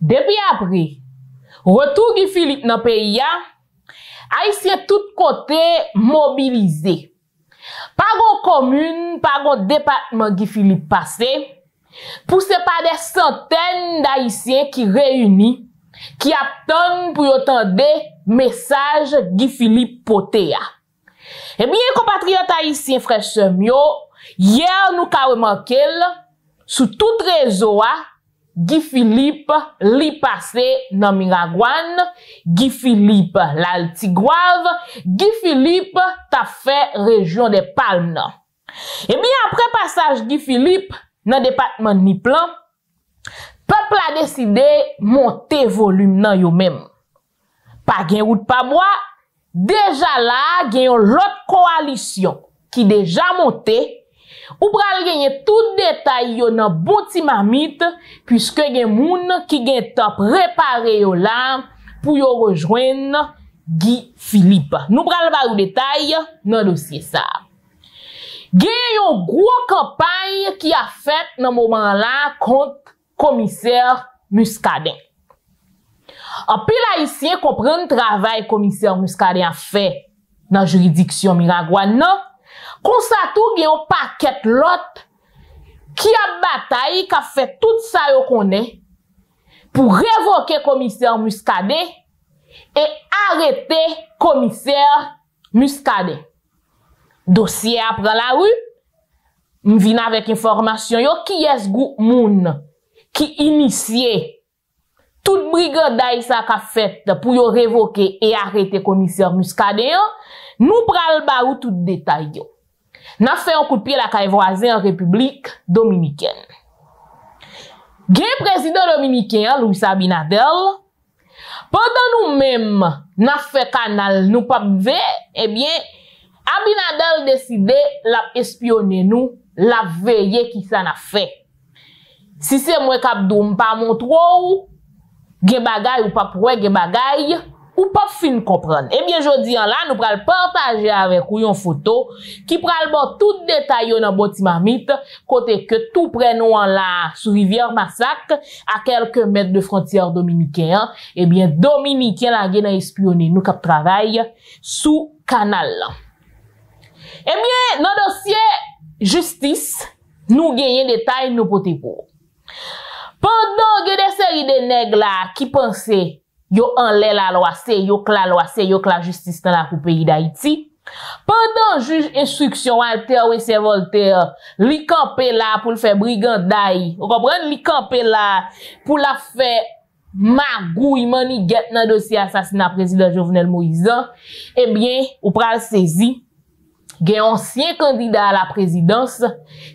Depuis après, retour Guy Philippe dans le pays, Haïtiens tout côté mobilisé. Pas de commune, pas de département Guy Philippe passé, poussé par des centaines d'Haïtiens qui réunis, qui attendent pour entendre message Guy Philippe Potea. Eh bien, compatriotes haïtiens, frères Semio, hier nous avons remarqué, sous tout réseau, Guy Philippe li passé dans Miragoâne, Guy Philippe l'Altigouave, Guy Philippe t'a fait région des Palmes. Eh bien, après passage Guy Philippe dans département Niplan, peuple a décidé monter volume nan yo même. Pas gen route pas bois, déjà là gen l'autre coalition qui déjà monté, ou pral gagner tout détail yo nan bon ti mamite puisque gen moun qui gen temps préparer yo là pour yo rejoindre Guy Philippe. Nous pral ba ou détail dans dossier ça. Gen yon gros campagne qui a fait dans moment là contre commissaire Muscadin. En pile haïtien comprend travail commissaire Muscadin a fait dans juridiction Miragoâne. Comme ça tout gen un paquet lot qui a bataille qui a fait tout ça yo connaît pour révoquer commissaire Muscadet et arrêter commissaire Muscadet. Dossier après la rue, m'vin avec information yo qui est groupe moun qui initié toute brigade ça qu'a fait pour yo révoquer et arrêter commissaire Muscadet. Nous pral ba ou tout détail yo. N'a fait un coup de pied la caille voisine en République dominicaine. Gen président dominicain Luis Abinader, pendant nous-mêmes n'a fait canal nous pas ve, eh bien Abinader décidé la espionner nous, la veiller qui ça n'a fait. Si c'est moi qui doum pas montre ou gen bagay ou pas pour gen bagay ou pas fin comprendre. Eh bien, jodi an là, nous pral partager avec vous une photo qui pral bon tout détail dans boti mamite, côté que tout près nous en là, sous rivière Massacre, à quelques mètres de frontière dominicaine. Eh bien, dominicain la gen espionné nous cap travail sous canal. Eh bien, dans dossier justice, nous gagnons détail nous poté pour. Pendant que des séries de nègres là qui pensaient yo enlè la loi, c'est yo que la justice dans la pays d'Haïti. Pendant juge instruction Walther Voltaire, li campé là pour le faire brigandaille. Vous comprenez, li campé là pour la faire magouille, manigette dans dossier assassinat président Jovenel Moïse. Eh bien, ou pral saisi gen ancien candidat à la présidence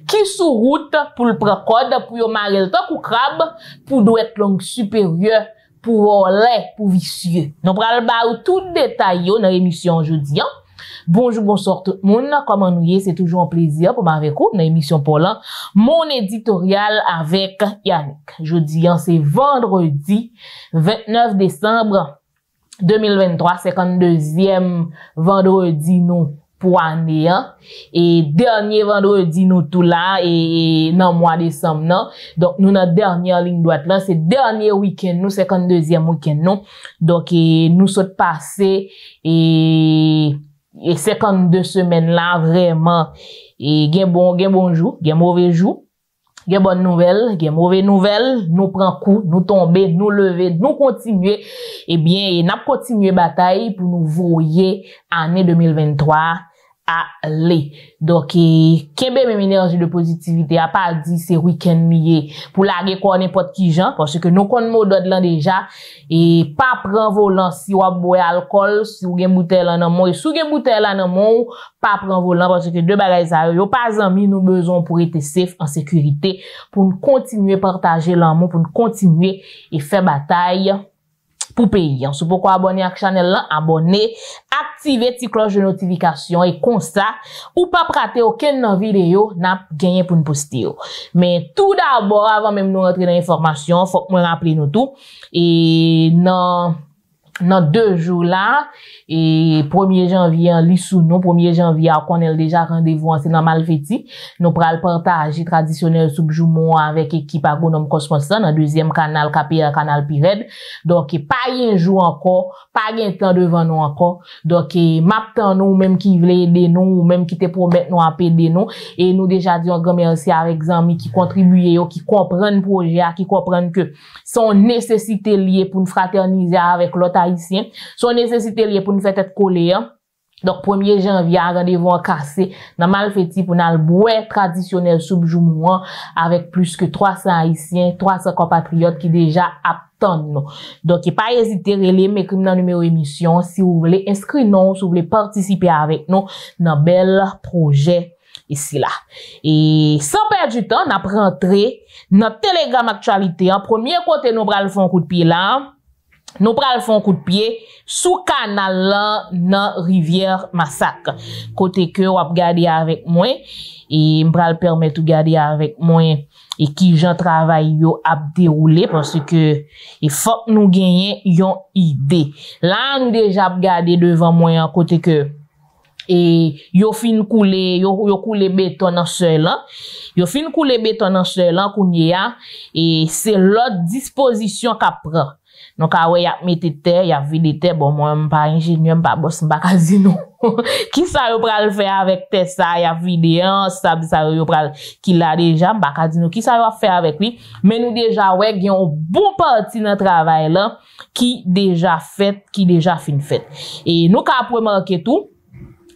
qui sous route pour le prendre code pour yo marel tant kou crabe pour doit être langue supérieure pour les pour vicieux. Nous pral ba ou tout détail dans l'émission aujourd'hui. Bonjour, bonsoir tout le monde. Comment nous y est? C'est toujours un plaisir pour m'avoir avec vous dans l'émission Paulin. Mon éditorial avec Yannick. Jeudi, c'est vendredi 29 décembre 2023, 52e vendredi non pour année et dernier vendredi nous tout là et non mois décembre non. Donc nous notre dernière ligne droite là c'est dernier week-end nous 52e week-end non. Donc nous sommes passés et 52 semaines là vraiment et gen bon jour, gen mauvais jour, gen bonne nouvelle, gen mauvaise nouvelle, nous prend coup, nous tomber, nous lever, nous continuer et bien et n'a continuer bataille pour nous voyer année 2023 allez. Donc, kembe même énergie de positivité a pas dit c'est week-end lié pour laguer quoi n'importe qui gens, parce que nous connaissons mot d'ordre là déjà, et pas prendre volant si ou a boire alcool, si ou gen bouteille là nan mon, et si ou gen bouteille là nan mon, pas prendre volant, parce que deux bagages ça, yo pas amis nous besoin pour être safe, en sécurité, pour nous continuer partager l'amour, pour nous continuer et faire bataille pour payer. C'est pourquoi abonner à la chaîne, abonner, activer la cloche de notification et comme ça, ou pas rater aucune vidéo, n'a gagné pour nous poster. Mais tout d'abord, avant même nous rentrer dans l'information, faut que nous rappelions nous tout. Et non, dans 2 jours là, et 1er janvier, li sou nou, 1er janvier, on a déjà rendez-vous, c'est dans Malfetti. Nous pral partage traditionnel soubjoumon avec équipe agronome Cosmosan, dans 2e canal, KPR, canal Pired. Donc, pas un jour encore, pas un temps devant nous encore. Donc, map tan nous, même qui voulait aider nous, ou même qui te promet nous à aider nous. Et nous déjà dit un grand merci avec Zami qui contribuent, qui comprennent projet, qui comprennent que son nécessité liée pour nous fraterniser avec l'autre haïtien, son nécessité liée pour nous faire être collé. Donc, 1er janvier, rendez-vous en cassé, dans Malfetti, pour nous boire traditionnel soubjoumouan, avec plus que 300 haïtiens, 300 compatriotes qui déjà attendent. Donc, pas hésiter, relais, mais comme dans numéro émission, si vous voulez inscrire nous, si vous voulez participer avec nous, dans bel projet ici là. Et sans perdre du temps, on a rentré notre Telegram actualité. En premier côté, nous pral fon coup de pied là. Nous pral fon coup de pied sous canal là dans rivière Massacre. Côté que on va regarder avec moi et m'pral permettre de regarder avec moi et qui j'en travaille yo a dérouler parce que il faut que nous gagnions une idée. Là nous déjà regarder devant moi côté que et yo fin couler yo couler béton en seul là yo fin couler béton en seul là kounye a et c'est l'autre disposition qu'a prend donc a ouais y a mette terre y a vide terre bon moi pas ingénieur pas boss pas casino qui ça yo pral faire avec terre ça y a vide sable ça yo pral qui l'a déjà pas casino qui ça yo faire avec lui mais nous déjà ouais gen un bon parti dans travail là qui déjà fait qui déjà fin fait et nous ka remarquer tout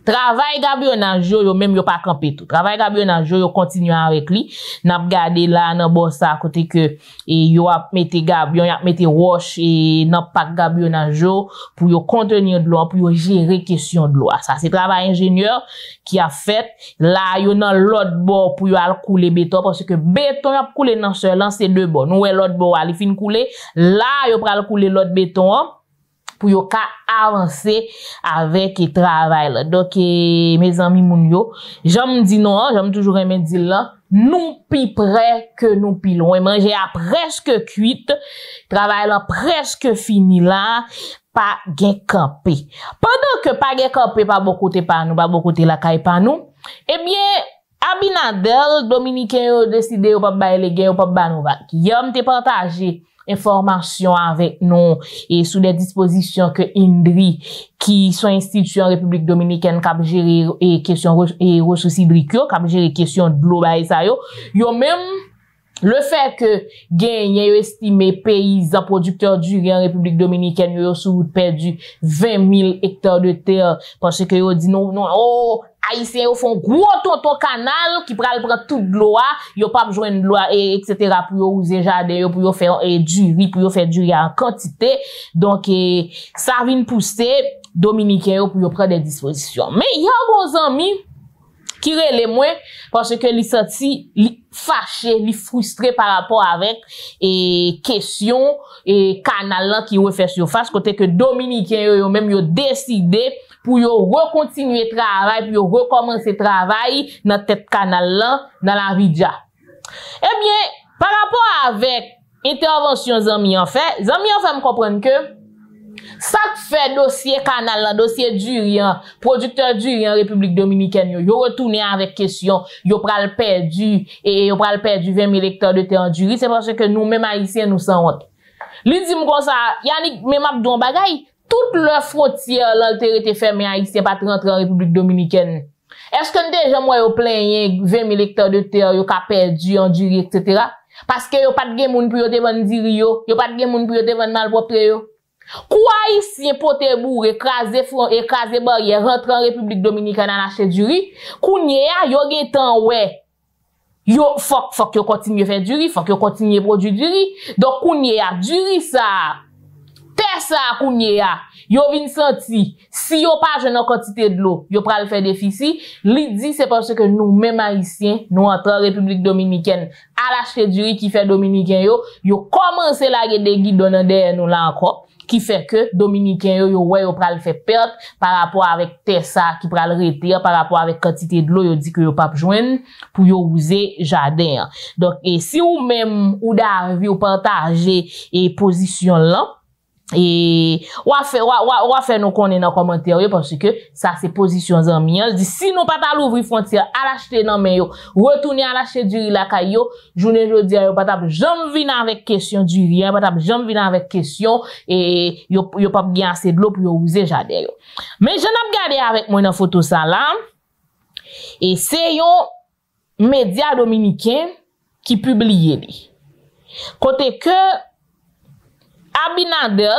travail gabionnage yo même yo pas camper tout travail gabionnage yo continue avec lui n'a regardé là dans bossa côté que et yo a mettre gabion y a mettre roche et dans pack gabionnage yo pour yo contenir de l'eau pour yo gérer question de l'eau ça c'est travail ingénieur qui a fait là yo dans l'autre bord pour yo al couler béton parce que béton a couler dans seul c'est 2 bords nous l'autre bord il fin couler là yo pral couler l'autre béton pour yo ka avancer avec le travail. Donc, mes amis, moun yo, j'aime dire non, j'aime toujours aimer dire là, nous plus près que nous plus loin. Manger à presque cuite, travail là presque fini là, pas gen campé. Pendant que pas gen campé, pas bon côté par nous, pas bon côté la caille par nous, eh bien, Abinader, Dominicain, yo décidé ou pas bailler les gains, ou pas banouva. Yom te partagé information avec nous et sous les dispositions que INDRI qui sont instituées en République Dominicaine cap gérer et question et ressources hydriques cap gérer question de l'eau ba ça yo même le fait que gagne estimé paysans producteurs du riz en République Dominicaine yo sous perdu 20 000 hectares de terre parce que yo dit non non oh Haïtien yo font gros tonton canal qui pral prend tout de l'eau, yo pas besoin de l'eau et etc. pour yo user jardin yo pour yo faire du riz, pour yo faire du riz en quantité. Donc ça vient pousser Dominicain yo pour yo prendre des dispositions. Mais il y a gros amis qui relèvent moins parce que li senti li fâché, li frustré par rapport avec et question et canal là qui refait surface côté que Dominicain yo même yo décidé pour yo recontinuer travail, pour yo recommencer travail dans tête canal là, dans la vidja. Eh bien, par rapport avec intervention Zami en fait, me comprendre que ça fait dossier canal là, dossier du rian, producteur du rian République Dominicaine yo retourné avec question, yo pral perdu et yo pral perdu 20 000 hectares de terre en du riz, c'est parce que nous même haïtiens nous sans honte. Lui dit comme ça, Yannick même m'a don bagay toute leur frontière, l'altérité était fermée, haïtien, pas rentrer en République Dominicaine. Est-ce que déjà, moi, yo plaigné 20 000 hectares de terre, yo ka perdu, enduré, etc.? Parce que yo pas de gen moun pou yo te vendre diri yo, yo pas de gen moun pou yo te vendre malpropre yo. Quoi haïtien pote bourre, écraser barrière, rentrer en République Dominicaine à l'acheter du riz? Kounye a, yo gen tan ouais. Yo, faut que yo continue faire du riz, faut que yo continue produire du riz. Donc, kounye a, du riz ça. Tessa kounye a, yo vin senti, si yo pas jeune en quantité de l'eau, yo pral faire déficit, li dit c'est parce que nous même haïtiens, nous entre en République Dominicaine, à l'acheter du riz qui fait dominicain yo commence la des guidons derrière nous là encore, qui fait que dominicain yo pral faire perte par rapport avec Tessa qui pral retire par rapport avec quantité de l'eau, yo dit que yo pas joindre pour yo user jardin. Donc et si ou même ou d'avis ou partager et position là Et on fait nous connaître dans les commentaires parce que ça c'est position zanmi. Dit si nous pas ta l'ouvrir frontière à l'acheter non mais retourner à l'acheter du riz la caillou journée jodi yo pas ta jamais venir avec question du riz, pas ta jamais venir avec question et yo pas bien assez de l'eau pour user jardin yo. Mais j'en a regardé avec moi dans photo ça là et c'est yon média dominicain qui publie li. Côté que Abinader,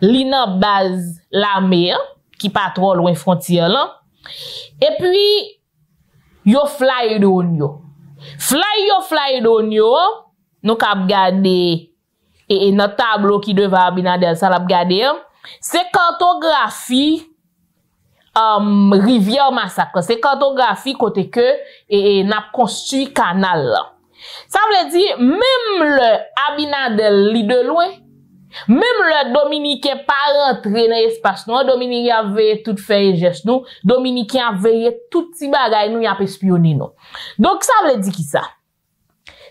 li nan base la mer, qui pas trop loin frontière là. Et puis, yo fly down yo. Fly down yo, nous kap gade, et notre tableau qui devant Abinader, ça l'ap gade, c'est cartographie, rivière Massacre. C'est cartographie côté que, et n'a construit canal là. Ça veut dire, même le Abinader li de loin, même le Dominicain pas rentré dans l'espace, non, Dominicain avait tout fait et geste, non, Dominicain avait tout petit bagay, nous y a espionné, non. Donc, ça veut dire qui ça?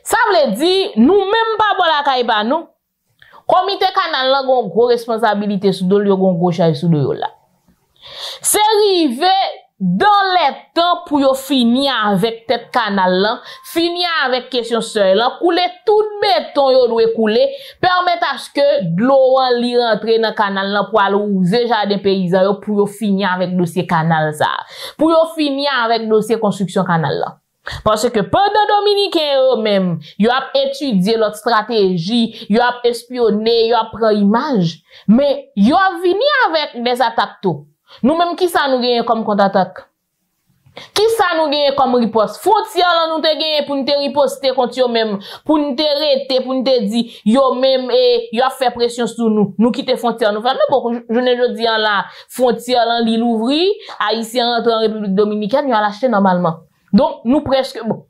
Ça veut dire, nous même pas bon la kaiba, non. Comité canal là, gon gros responsabilité sous dol yo, gon gros chay sous dol yo là. C'est arrivé, dans les temps pour yo finir avec tête canal là, finir avec question seul là, couler tout béton yo doit couler, permettre à ce que de l'eau li rentrer dans canal là pour aller user jardin paysan yo pour yo finir avec dossier canal ça. Pour yo finir avec dossier construction canal là. Parce que pendant Dominicain eux-mêmes, yo a étudié leur stratégie, yo a espionné, yo a pris image, mais yo a venu avec des attaques tout. Nous-mêmes, qui ça nous gagne comme contre-attaque? Qui ça nous gagne comme riposte? Frontière, là, nous te gagne pour nous te riposter contre eux-mêmes, pour nous te rete, pour nous te dire, eux-mêmes, et, yo a fait pression sur nous, nous quitter frontière, nous faisons, bon, je ne dis là, frontière, là, l'île ouvri, Haïtien rentre en République Dominicaine, nous a l'acheté normalement. Donc, nous presque, bon.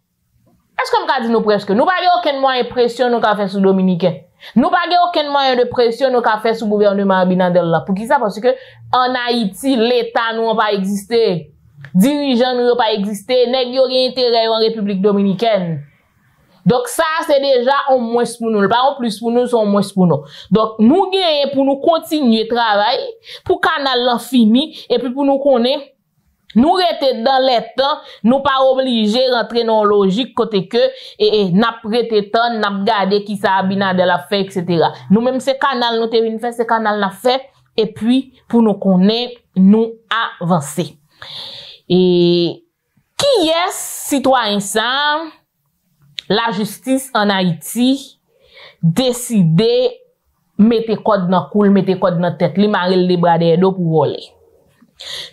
Est-ce qu'on m'a dit nous presque? Nous n'avons aucun moyen de pression, nous avons fait sur Dominicain. Nous n'avons aucun moyen de pression, nous avons fait sous le gouvernement Abinader là. Pour qui ça? Parce que, en Haïti, l'État nous n'a pas existé. Dirigeants nous n'ont pas existé. Nèg yo gen intérêt en République Dominicaine. Donc ça, c'est déjà un moins pour nous. Pas un plus pour nous, c'est un moins pour nous. Donc, nous gagnons pour nous continuer le travail, pour canal là fini, et puis pour nous connaître. Nous rete dans les temps, nous pas obligés rentrer dans logique côté que, n'a prêté temps, n'a gardé qui ça Abinader la fait, etc. Nous même ces canal nous te vin faire, ces canal la fait, et puis, pour nous connaître, nous avancer. Et, qui est citoyen ça? La justice en Haïti, décider, mettre code dans coule, mettre code dans tête, li marel les bras des dos pour voler.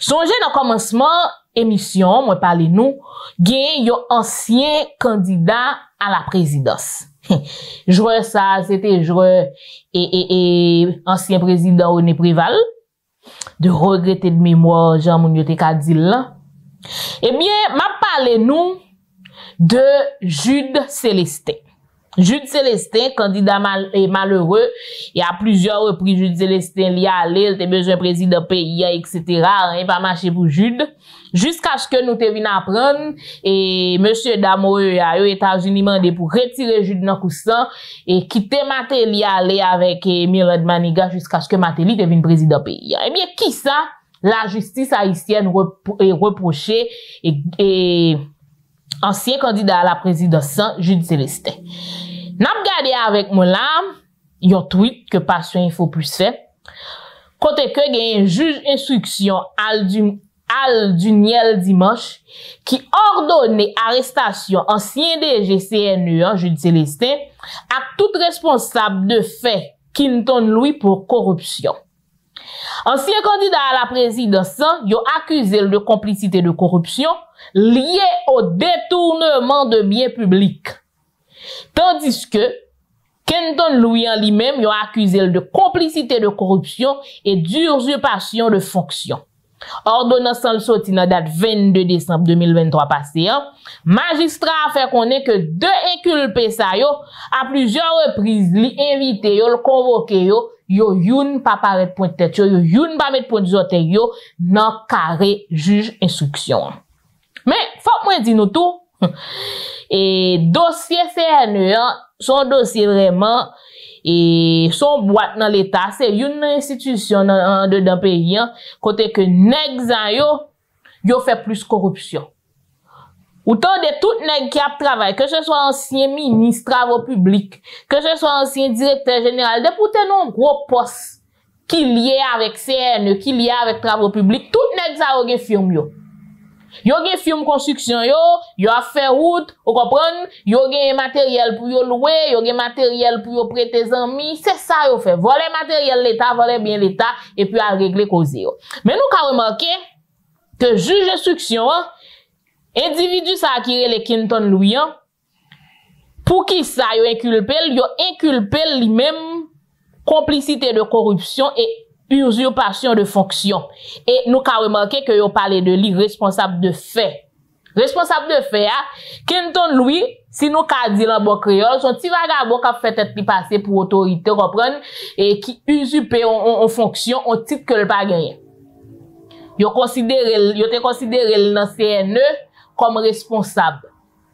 Songez dans commencement émission, moi parlez nous, gagne yo ancien candidat à la présidence. Joueur ça, c'était joueur et ancien président René Préval, de regretter de mémoire Jean Mounioté Kadil là. Eh bien, m'a parlez nous de Jude Célestin. Jude Célestin, candidat malheureux, il y a plusieurs reprises Jude Célestin lié à l'île, il a besoin président pays, etc. Rien pas marché pour Jude. Jusqu'à ce que nous te venions apprendre, et monsieur Damoe, aux États-Unis, mandé pour retirer Jude dans coussin, et quitter Matéli aller avec Milad Maniga jusqu'à ce que Matéli devienne président pays. Eh bien, qui ça? La justice haïtienne reprochée, et ancien candidat à la présidence, Jude Célestin. N'a regardé avec moi là, yon tweet que Passion Info Plus fait. Côté que gagne un juge instruction Alduniel Dimanche qui ordonne arrestation ancien DG CNE, Jude Célestin, à tout responsable de fait Quinton Louis pour corruption. Ancien candidat à la présidence, yon accusé de complicité de corruption lié au détournement de biens publics. Tandis que Quinton Louis en lui-même yon accusé de complicité de corruption et d'usurpation de fonction. Ordonnance en sortie dans date 22 décembre 2023 passé, magistrat a fait connaître que deux inculpés ça yo à plusieurs reprises li invité yo, le convoqué yo, yo youn pas paraître point tête yo, yo youn pas mettre point zoté yo dans carré juge instruction. Mais faut moi dire nous tout. Et dossier CNE, son dossier vraiment et son boîte dans l'État, c'est une institution dans le pays, côté que nèg sa yo fait plus corruption. Autant de tout nèg qui a travaillé, que ce soit ancien ministre travaux publics, que ce soit ancien directeur général, député non gros poste qui lié avec CNE, qui lié avec travaux publics, tout nèg sa yo gen firme yo. Yo gen firme construction yo, yo a fait route, vous comprenez? Yo gen matériel pour yo louer, yo gen matériel pour yo prêter zanmi, c'est ça yo fait. Voler matériel l'État, voler bien l'État et puis à régler cause yo. Mais nous ka remarquer que juge d'instruction individu ça qui relè Kinton Louis pour qui ça yo inculpé lui-même complicité de corruption et usurpation de fonction. Et nous avons remarqué que vous parlez de lui responsable de fait. Responsable de fait, Kenton Louis, si nous avons dit en bon créole, son petit vagabond qui a fait tête passer pour autorité, comprendre, et qui usurpe en fonction, en titre que le pas gagné. Vous te considérez dans CNE comme responsable.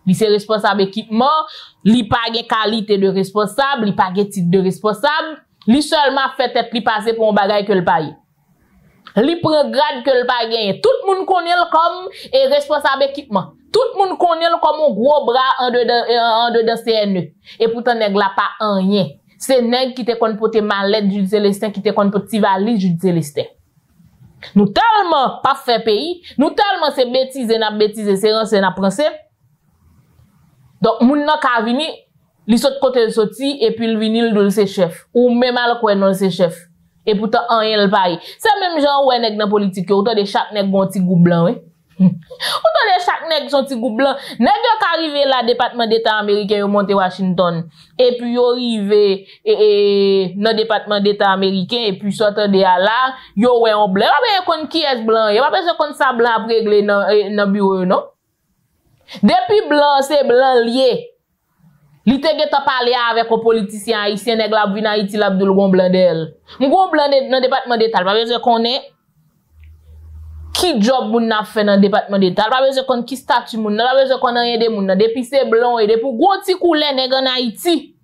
Il est responsable équipement, il pas de qualité de responsable, il pas de titre de responsable. Li seulement fait tête li passer pour un bagage que le paye. Li prend grade que le paye. Tout le monde connaît le comme responsable équipement. Tout le monde connaît le comme un gros bras en dedans CNE. Et pourtant nèg la pas rien. C'est nèg qui te kon pote mallette Jude Célestin, qui te kon pote ti valise Jude Célestin. Nous tellement pas fait pays, nous tellement c'est bêtiser, c'est rense n'a pranser. Donc moun nan ka vini li sot kote soti et puis le vinil de ses chefs ou même al kwen non ses chefs et pourtant en yel paye. C'est même genre ouais nèg dans politique autant de chaque nèg gon ti gou blanc hein. Autant de chaque nèg son ti gou blanc nèg yo arrivé là département d'état américain yo monté Washington et puis yo arrivé et dans département d'état américain et puis sortant de là yo ouais on blanc pas connait qui est blanc yo pas besoin connait ça blanc régler dans bureau non. Depuis blanc c'est blanc lié. Li te geta parler avec un politicien haïtien nèg la vin Haïti la Abdoul gon blan d'elle. M'gon blan dans département d'état, pas besoin qu'on est qui job moun n'a fait dans département d'état, pas besoin qu'on qui statut moun, pas besoin qu'on rien de moun, depuis c'est blanc et depuis gros ti coulé nèg en Haïti.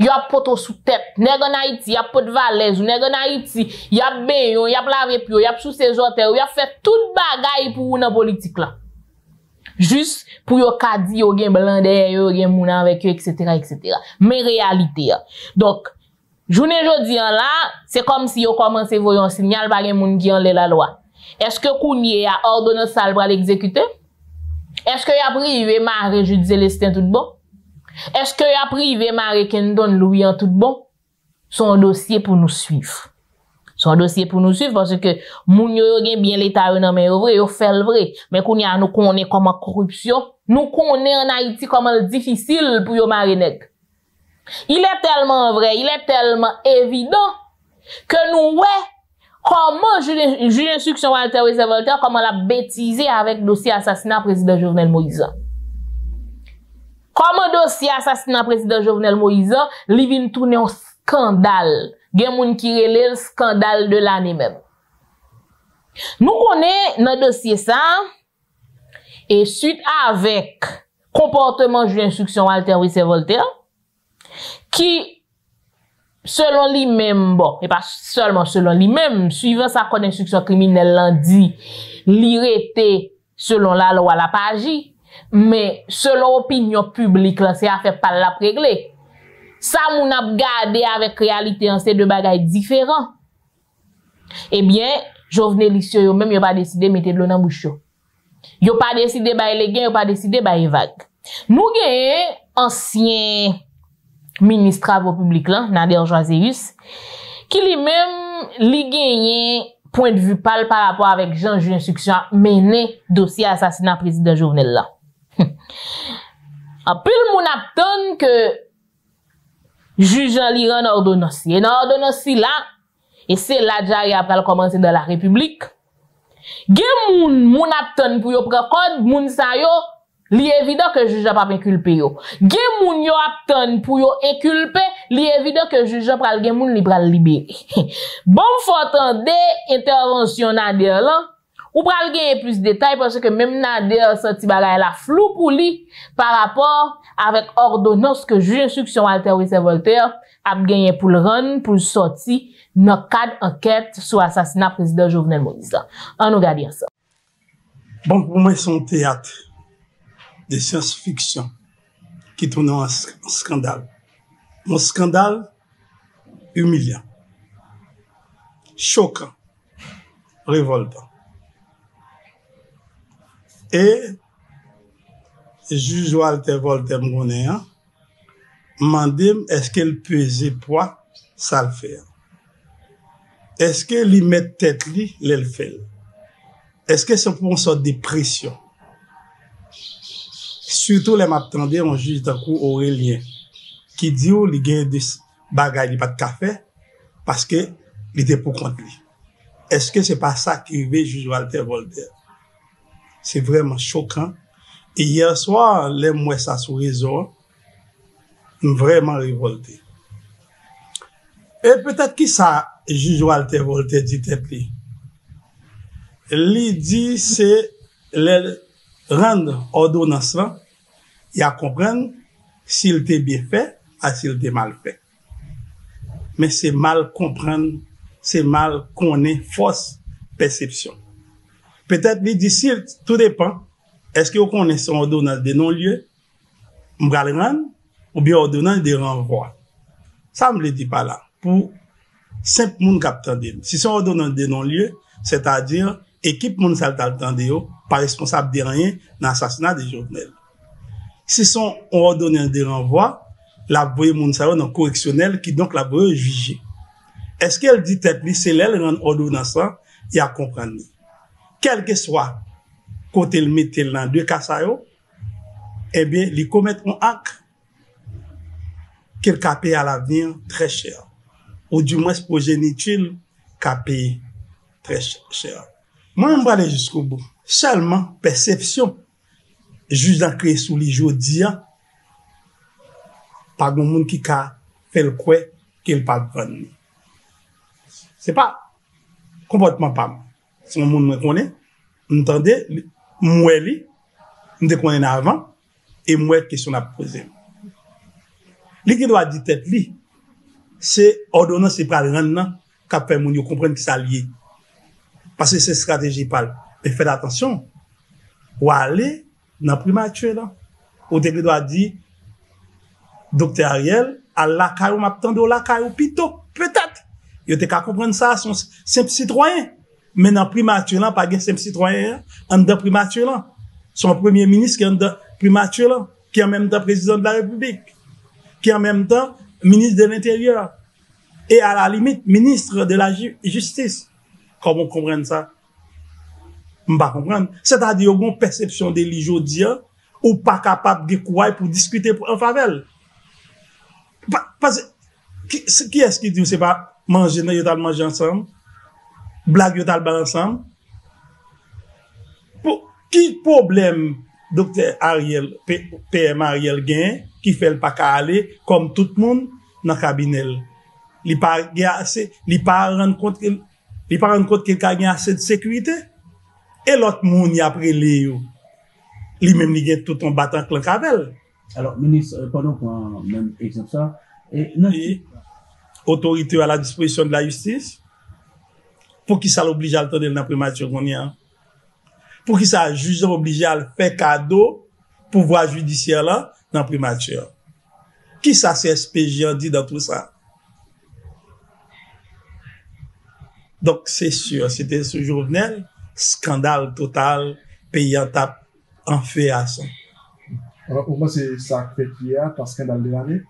Y a poto sous tête, nèg en Haïti, y a pot de valèze, nèg en Haïti, y a bayon, y a lavé pio, y a sous ses orteils, y a fait toute bagaille pour dans politique là. Juste pour yo ka di yo gen blan derrière yo gen moun avec yo etc. mais réalité donc journée jodi an là c'est comme si yo commencé voyon signal pa gen moun ki enlè la loi. Est-ce que kounye a ordonnance al pral exécuter? Est-ce que y a privé mari Jude Célestin tout bon? Est-ce que y a privé mari Kenton Louis en tout bon? Son dossier pour nous suivre. Son dossier pour nous suivre parce que moun yo gen bien l'état yo nan men yo vrai yo fait le vrai mais qu'on y a nous connaît comment corruption nous connaît en Haïti comment difficile pour yo mari nèg. Il est tellement vrai, il est tellement évident que nous ouais comment juge d'instruction Walther comment la bêtiser avec dossier assassinat président Jovenel Moïse. Comment dossier assassinat président Jovenel Moïse li vinn tourner un scandale. Gen moun ki relè le scandale de l'année même. Nous connaissons dans dossier ça et suite avec comportement juge d'instruction Walther Voltaire qui selon lui-même bon et pas seulement selon lui-même suivant sa code d'instruction criminelle lundi li rete selon la loi la pagi mais selon opinion publique là c'est affaire pas la régler. Ça moun ap gade avec réalité en ces deux bagages différents. Eh bien, Jovenel yo même yo pas décidé mettre de l'eau dans bouche yo. Yo pas décidé ba les gains, yo pas décidé ba vague. Nous gagne ancien ministre travaux publics là, Nader Joazeus, qui lui-même li gagne point de vue pal par rapport avec Jean juge d'instruction mené dossier assassinat président Jovenel là. En pile moun ap tonn que juge li ran ordonnance. Et dans ordonnance là, et c'est là jari après commencer dans la République. Gen moun attend pour yo prendre code, moun sa yo, li évident que juge a pas inculpé yo. Gen moun yo attend pour yo inculpé, li évident que juge pral gen moun li pral libérer. Bon faut entendre intervention Nader là, Ou pral gagner plus de détails parce que même Nader senti bagay la flou pour lui par rapport avec ordonnance que juge d'instruction Walther Voltaire a gagné pour le run pour sortir dans cadre enquête sur assassinat président Jovenel Moïse. On nous regarde ça. Bon, pour moi, c'est un théâtre de science-fiction qui tourne en scandale. Un scandale humiliant, choquant, révoltant. Et le juge Walther Voltaire m'a dit, est-ce qu'elle pesait poids, ça le fait. Est-ce qu'elle met tête, elle le fait. Est-ce que c'est pour une sorte de pression? Surtout, les m'attendais, on juge d'un coup Aurélien, qui dit, oh, il gagne des bagages, pas de café, parce que il était pour compte lui. Est-ce que c'est pas ça qui arrive, juge Walther Voltaire? C'est vraiment choquant. Et hier soir, les mois ça sur réseau, vraiment révolté. Et peut-être que ça, juge Walther Voltaire dit tête lui. Lui dit, c'est le rendre ordonnance là, et à comprendre s'il était bien fait, ou s'il était mal fait. Mais c'est mal comprendre, c'est mal qu'on ait fausse perception. Peut-être lui dit, tout dépend. Est-ce que vous connaissez son ordonnance de non-lieu, ou bien ordonnance de renvoi? Ça me le dit pas là. Pour simple monde captandé. Si son ordonnance de non-lieu, c'est-à-dire, équipe moun sal tal tande yo, pas responsable de rien dans l'assassinat de Jovenel. Si son ordonnance de renvoi, la voye moun sa yo dans correctionnel qui donc la voye jugé. Est-ce qu'elle dit tête li c'est l'elle rend ordonnance ça et à comprendre. Quel que soit côté le mettel dans deux cas ça yo, eh bien, li commet un acte qu'il ka paye à l'avenir très cher ou du moins progéniture ka paye très cher. Moi, je vais aller jusqu'au bout. Seulement, perception, juge ancré sous les jodia, par un monde qui a fait le quoi qu'il parle pas de nous. C'est pas comportement pas. C'est un monde que je connais, je m'entendais, je connais avant, et moi, question à poser. Ce qui doit dire tête, c'est ordonnance, c'est pas le rendement, qui a fait mon yo comprendre que ça lié. Parce que c'est stratégie pâle. Mais faites attention. Ou aller dans la primature là. Ou te doit dire, docteur Ariel, à la caille ou m'attendez ou la caille ou pito. Peut-être. Yo te ka comprendre ça, son simple citoyen. Mais dans la primature là, pas de simple citoyen, en de primature là. Son premier ministre qui est en de primature là, qui est en même temps président de la République, qui est en même temps ministre de l'Intérieur. Et à la limite, ministre de la Justice. Comment comprendre ça? Je ne comprends pas. C'est-à-dire, vous avez une perception de l'Ijodia ou pas capable de courir pour discuter en faveur. Qui est-ce qui dit que ce n'est pas manger, vous allez manger ensemble? Blague, vous allez balancer ensemble? Qui problème, docteur Ariel, PM Ariel Gain, qui fait le pas qu'à aller, comme tout le monde, dans le cabinet? Il n'y a pas à rendre compte. Il prend en compte qu'il gagne assez de sécurité. Et l'autre monde, après lui-même, il gagne tout en battant le cavel. Alors, ministre, pendant qu'on même exemple ça, autorité à la disposition de la justice, pour qui ça l'oblige à le tenir dans la primature qu'on y a. Pour qui ça juge obligé à le faire cadeau, pouvoir judiciaire là, dans la primature. Qui ça CSPJ dit dans tout ça? Donc, c'est sûr, c'était ce Jovenel, scandale total, pays en tape, en fait à ça. Alors, pour moi, c'est ça que fait Pierre, par scandale de l'année?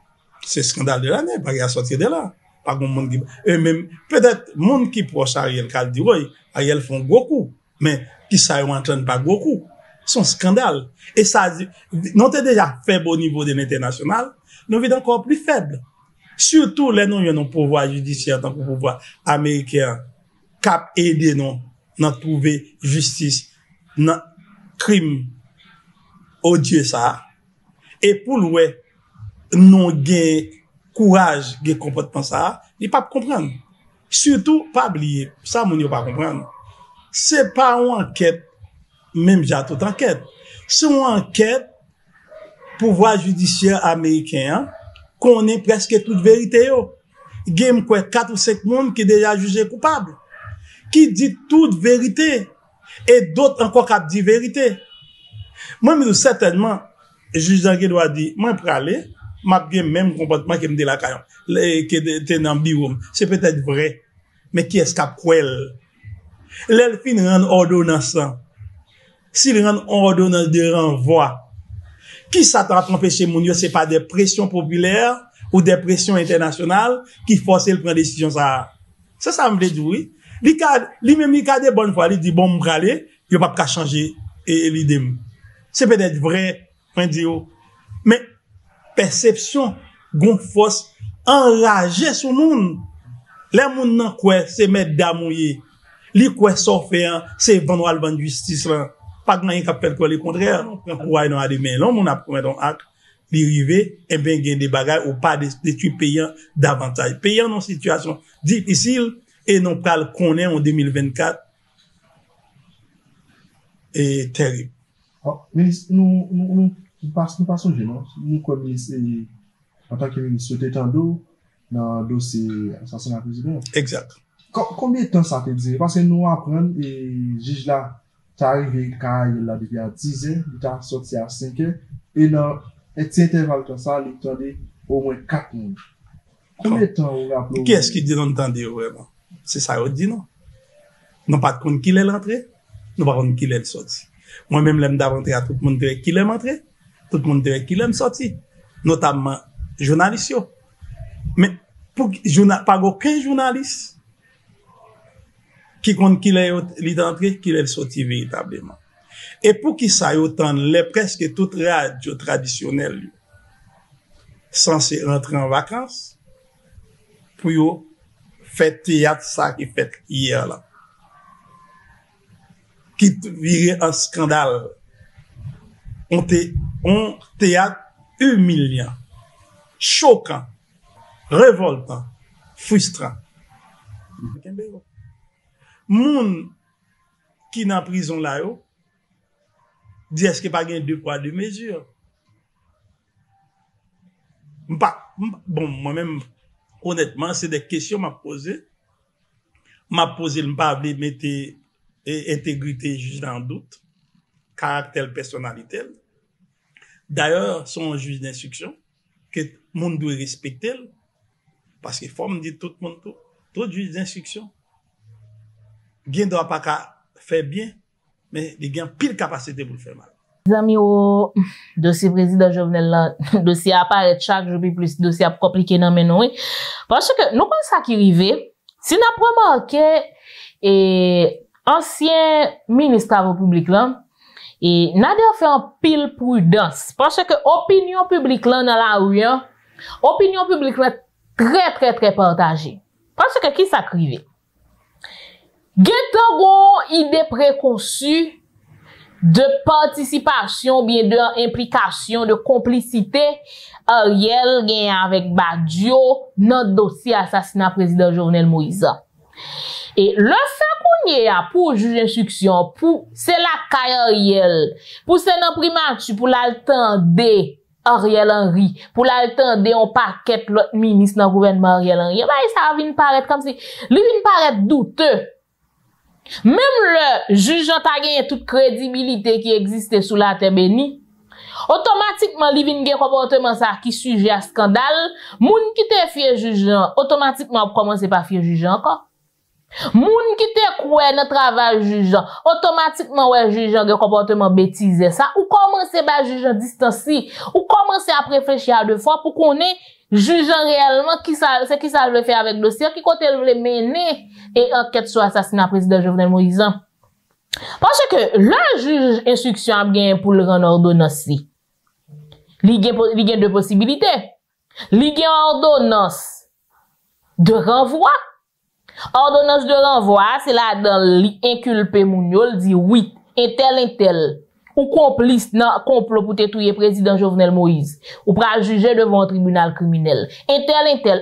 C'est scandale de l'année, parce qu'il a sorti de là. Par contre, monde qui, eux-mêmes, peut-être, monde qui proche Ariel, qui dit, oui, Ariel font gros coup, mais qui ça, ils n'entraînent pas gros coup. C'est un scandale. Et ça, nous t'es déjà faible au niveau de l'international, nous vivons encore plus faible. Surtout, les non, ils ont un pouvoir judiciaire, tant que pouvoir américain. Cap aider nous, nous trouver justice, dans crime odieux ça. Et pour le non gain courage, gain comportement ça, il pas comprendre. Surtout pas oublier, ça mon yo pas comprendre. c'est pas une enquête, même j'ai toute enquête. C'est une enquête, pouvoir judiciaire américain, qu'on est presque toute vérité, yo. Game quoi, 4 ou 5 personnes qui déjà jugé coupable, qui dit toute vérité, et d'autres encore qui dit vérité. Moi, certainement, le juge d'enquête doit dire, moi, pour aller, m'a bien même comportement que me de la caillon, que t'es dans le bureau. C'est peut-être vrai, mais qui est-ce qu'a quoi? L'elfine rend ordonnance. S'il rend ordonnance de renvoi, qui s'attend à empêcher mon Dieu, c'est pas des pressions populaires ou des pressions internationales qui forcent le prendre décision ça. C'est ça, me dit, oui. Lui-même, il a des bonnes fois, il dit, bon, me aller, il va pas changer l'idée. C'est peut-être vrai, on dit, mais perception, gon force, enragée sur le monde. Les monde nan quoi, c'est mettre d'amouiller. Li quoi ça fait, c'est vendre al ban justice là. Pas grand yon kapel quoi le contraire. On prend courage dans la demain. L'on on a promis un acte, li rivé, et bien gain des bagages ou pas des payant davantage. Payant dans situation difficile et non pas le connaît en 2024. Et terrible. Ministre, nous passons gênant. Nous comme en tant que ministre Tétando dans le dossier assassinat président. Exact. Combien de temps ça te dit? Parce que nous apprenons, et le juge là, t'es arrivé quand il a depuis à 10 ans, il t'a sorti à 5 ans, et dans cet intervalle comme ça, il attendait au moins 4 mois. Combien de temps on a qu'est-ce qu'il dit dans le temps de vraiment? C'est ça qu'il dit, non? Nous pas de compte qu'il est rentré, nous pas de compte qu'il est sorti. Moi-même, l'aime d'avancer à tout le monde direct qu'il est rentré, tout le monde direct qu'il est sorti, notamment journalistes. Mais, pour, pas aucun journaliste, qui compte qu'il est l'identité, qu'il est sorti véritablement. Et pour qu'il ça autant, les presque toutes radios traditionnelles, censées rentrer en vacances, pour faire théâtre, ça qui fait hier là. Qui virait un scandale. On théâtre humiliant, choquant, révoltant, frustrant. Moun qui dans prison là yo dit est-ce que pas gain deux poids deux mesures. Bon moi-même honnêtement c'est des questions m'a posé me pas mettre intégrité juste en doute caractère personnalité. D'ailleurs son juge d'instruction que monde doit respecter parce que faut me dire tout le monde tout juge d'instruction bien doit pas faire bien, mais il a pile capacité pour le faire mal. Les amis, au dossier président Jovenel, le dossier apparaît chaque jour, plus le dossier compliqué dans mes noms. Parce que nous, quand ça qui arrivait, si nous avons remarqué, ancien ministre de la République, et nous avons fait un pile prudence. Parce que l'opinion publique dans la rue, l'opinion publique est très, très, très partagée. Parce que qui ça arrivait? Getan gon idée préconçue de participation, bien de implication, de complicité, Ariel gen avec Badio, dans dossier assassinat président Jovenel Moïse. Et le fait qu'on y a pour juge d'instruction, pour, c'est la caille Ariel, pour c'est nan primature, pour l'altande Ariel Henry, pour l'altande on paquet l'autre ministre dans gouvernement Ariel Henry, bah, ça vient paraître comme si, lui vient paraître douteux. Même le juge a gagné toute crédibilité qui existait sous la terre bénie. Automatiquement, il y a un comportement qui sujet à scandale. Moun qui te fier juge, automatiquement, commence par fier juge encore. Moun qui te croit dans travail juge, automatiquement, ouais, juge a un comportement bêtisé ça. Ou commence par juge distancier. Ou commence à réfléchir à deux fois pour qu'on ait jugeant réellement qui ça, c'est qui ça veut faire avec le dossier, qui côté elle veut mener et enquête sur l'assassinat président Jovenel Moïse. Parce que le juge instruction a gagné pour le rendre ordonnance. Il y a deux possibilités. Il y a ordonnance de renvoi. Ordonnance de renvoi, c'est là dans l'inculpé Mouniol dit oui, et tel. Ou complice dans complot pour tuer président Jovenel Moïse ou pral juger devant un tribunal criminel. Intel,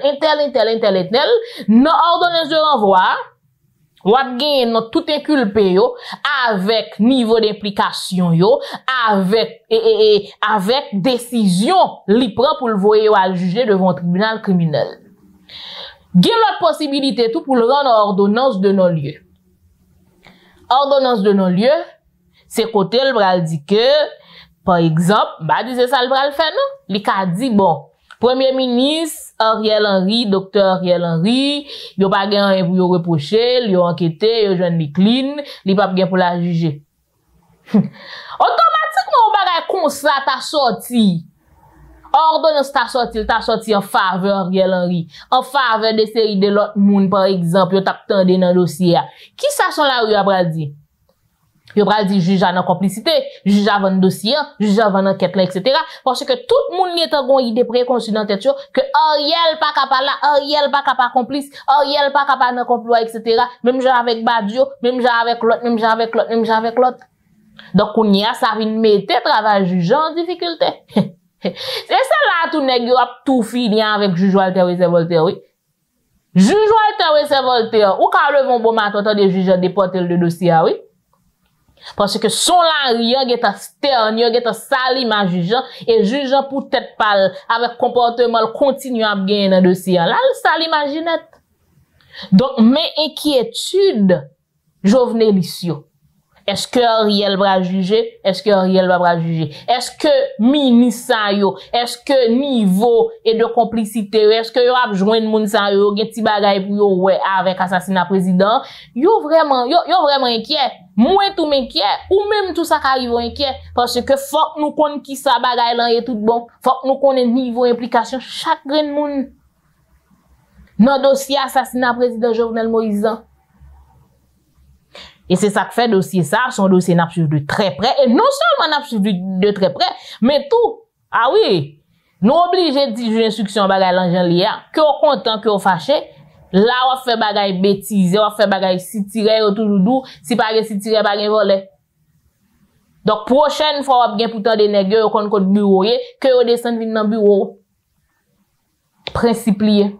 non ordonnance de renvoi Ou ap gen nan tout inculpé yo avec niveau d'implication yo avec avec décision li pran pour le voyer à juger devant tribunal criminel. Gen l'autre possibilité tout pour le rendre ordonnance de non-lieu. Ordonnance de non-lieu, c'est côté le bral dit que par exemple, bah disait ça le bral fait non, li ka dit bon Premier ministre Ariel Henry, docteur Ariel Henry, yo pa gen rien pou yo reprocher, yo enquêter, yo jwenn li clean, li pa gen pou la juger. Automatiquement on bagay comme ça ta sorti. Ordonnance ta sorti en faveur Ariel Henry, en faveur de série de l'autre monde par exemple, yo t'a tande dans dossier. Qui ça sont la rue a pral di? Yo pral di juge en complicité, juge avant dossier, juge avant enquête là etc. parce que tout le monde est en gon idée préconçue dans tête que Ariel pas capable là, Ariel pas capable complice, Ariel pas capable dans complot etc. même genre avec Badio, même genre avec l'autre, même genre avec l'autre, même genre avec l'autre. Donc on y a ça vient mettre travail juge en difficulté. C'est ça là tout nèg yo a tout fini avec juge Walther oui. Juge Walther ou ka le bon matin tant de juge déporter le dossier oui. Parce que son la rien qui est un stern, qui est un sali ma jugeant, et jugeant pour tête pâle, avec comportement continu à gagner dans le dossier. Là, le sali ma ginette. Donc, mes inquiétudes, Jovenelisio. Est-ce que Ariel va juger? Est-ce que Ariel va juger? Est-ce que Minisayo? Est-ce que niveau et de complicité? Est-ce que yo a joindre Mounsayo? Gen ti bagay pou yo ouais avec assassinat président? Yo vraiment inquiet. Moi tout m'inquiet ou même tout ça qui arrive inquiet parce que faut que nous connaissons qui ça bagay là et tout bon. Faut que nous connaissons niveau implication chaque grain moun dans dossier assassinat président Jovenel Moïse. Et c'est ça que fait dossier ça, son dossier n'a suivi de très près. Et non seulement n'a suivi de très près, mais tout, ah oui, nous obligés de dire instruction bagay l'anjan liya, que on content, que on fâché, là on fait bagay bêtise, on fait bagay si tiré ou tout doudou, si pas si tiré bagay volé. Donc prochaine fois on gen pourtant des nèg yo kon kote bureau ye, que on descend vinn nan bureau. Principe lié.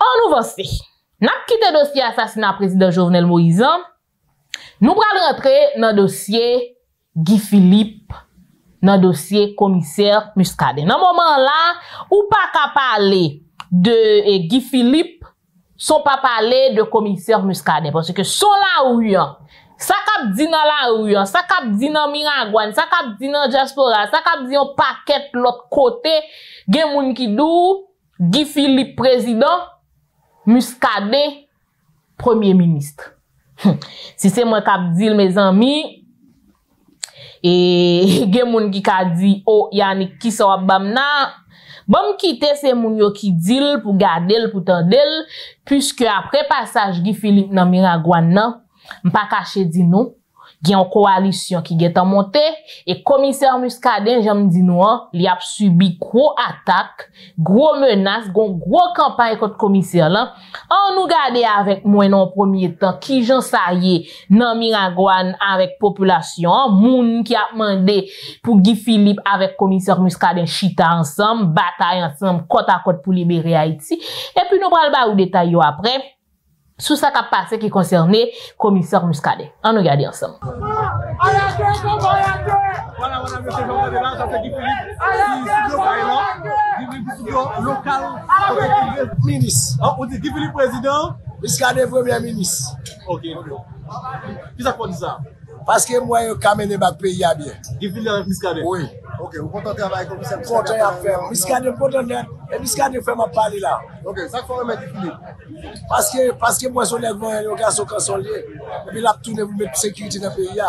On avance. N'a quitté dossier assassinat président Jovenel Moïse. Nous allons rentrer dans dossier Guy Philippe, dans dossier commissaire Muscadet. Dans moment là, ou pas qu'à parler de Guy Philippe, sont pas parler de commissaire Muscadet parce que sont là où ça cap dit dans la rue, ça cap dit dans Miragoâne, ça cap dit dans diaspora, ça cap dit en paquet l'autre côté, gen moun ki dou Guy Philippe président Muscadet, premier ministre. Si c'est moi qui a dit, mes amis, et gen moun ki ka di, oh, Yannick, qui sa bam na, bam kite se moun yo ki dil pour garder, pour tendel, puisque après passage Guy Philippe nan Miragoâne nan, m'pa caché di non, gen yon coalition qui gen en monté, et commissaire Muscadet, j'aime di nou an, li a subi gros attaque, gros menace, gros campagne contre commissaire là. On nous garde avec moi non premier temps, qui j'en saillé nan Miragoâne avec population, moun qui a demandé pour Guy Philippe avec commissaire Muscadet chita ensemble, bataille ensemble, côte à côte pour libérer Haïti. Et puis nous pral ba ou détail yo après. Sous ça qui a passé qui concernait commissaire Muscadet. On nous regarde ensemble. Parce que moi, je camène ma pays à bien. Oui. Ok, vous comptez travailler comme ça. Content à faire. Muscadet, content d'être. Et Muscadet fait ma parler là. Ok, ça faut remettre Philippe. Parce que moi, son élève, les gars sont consolés. Et puis là, tout le monde met sécurité dans le pays.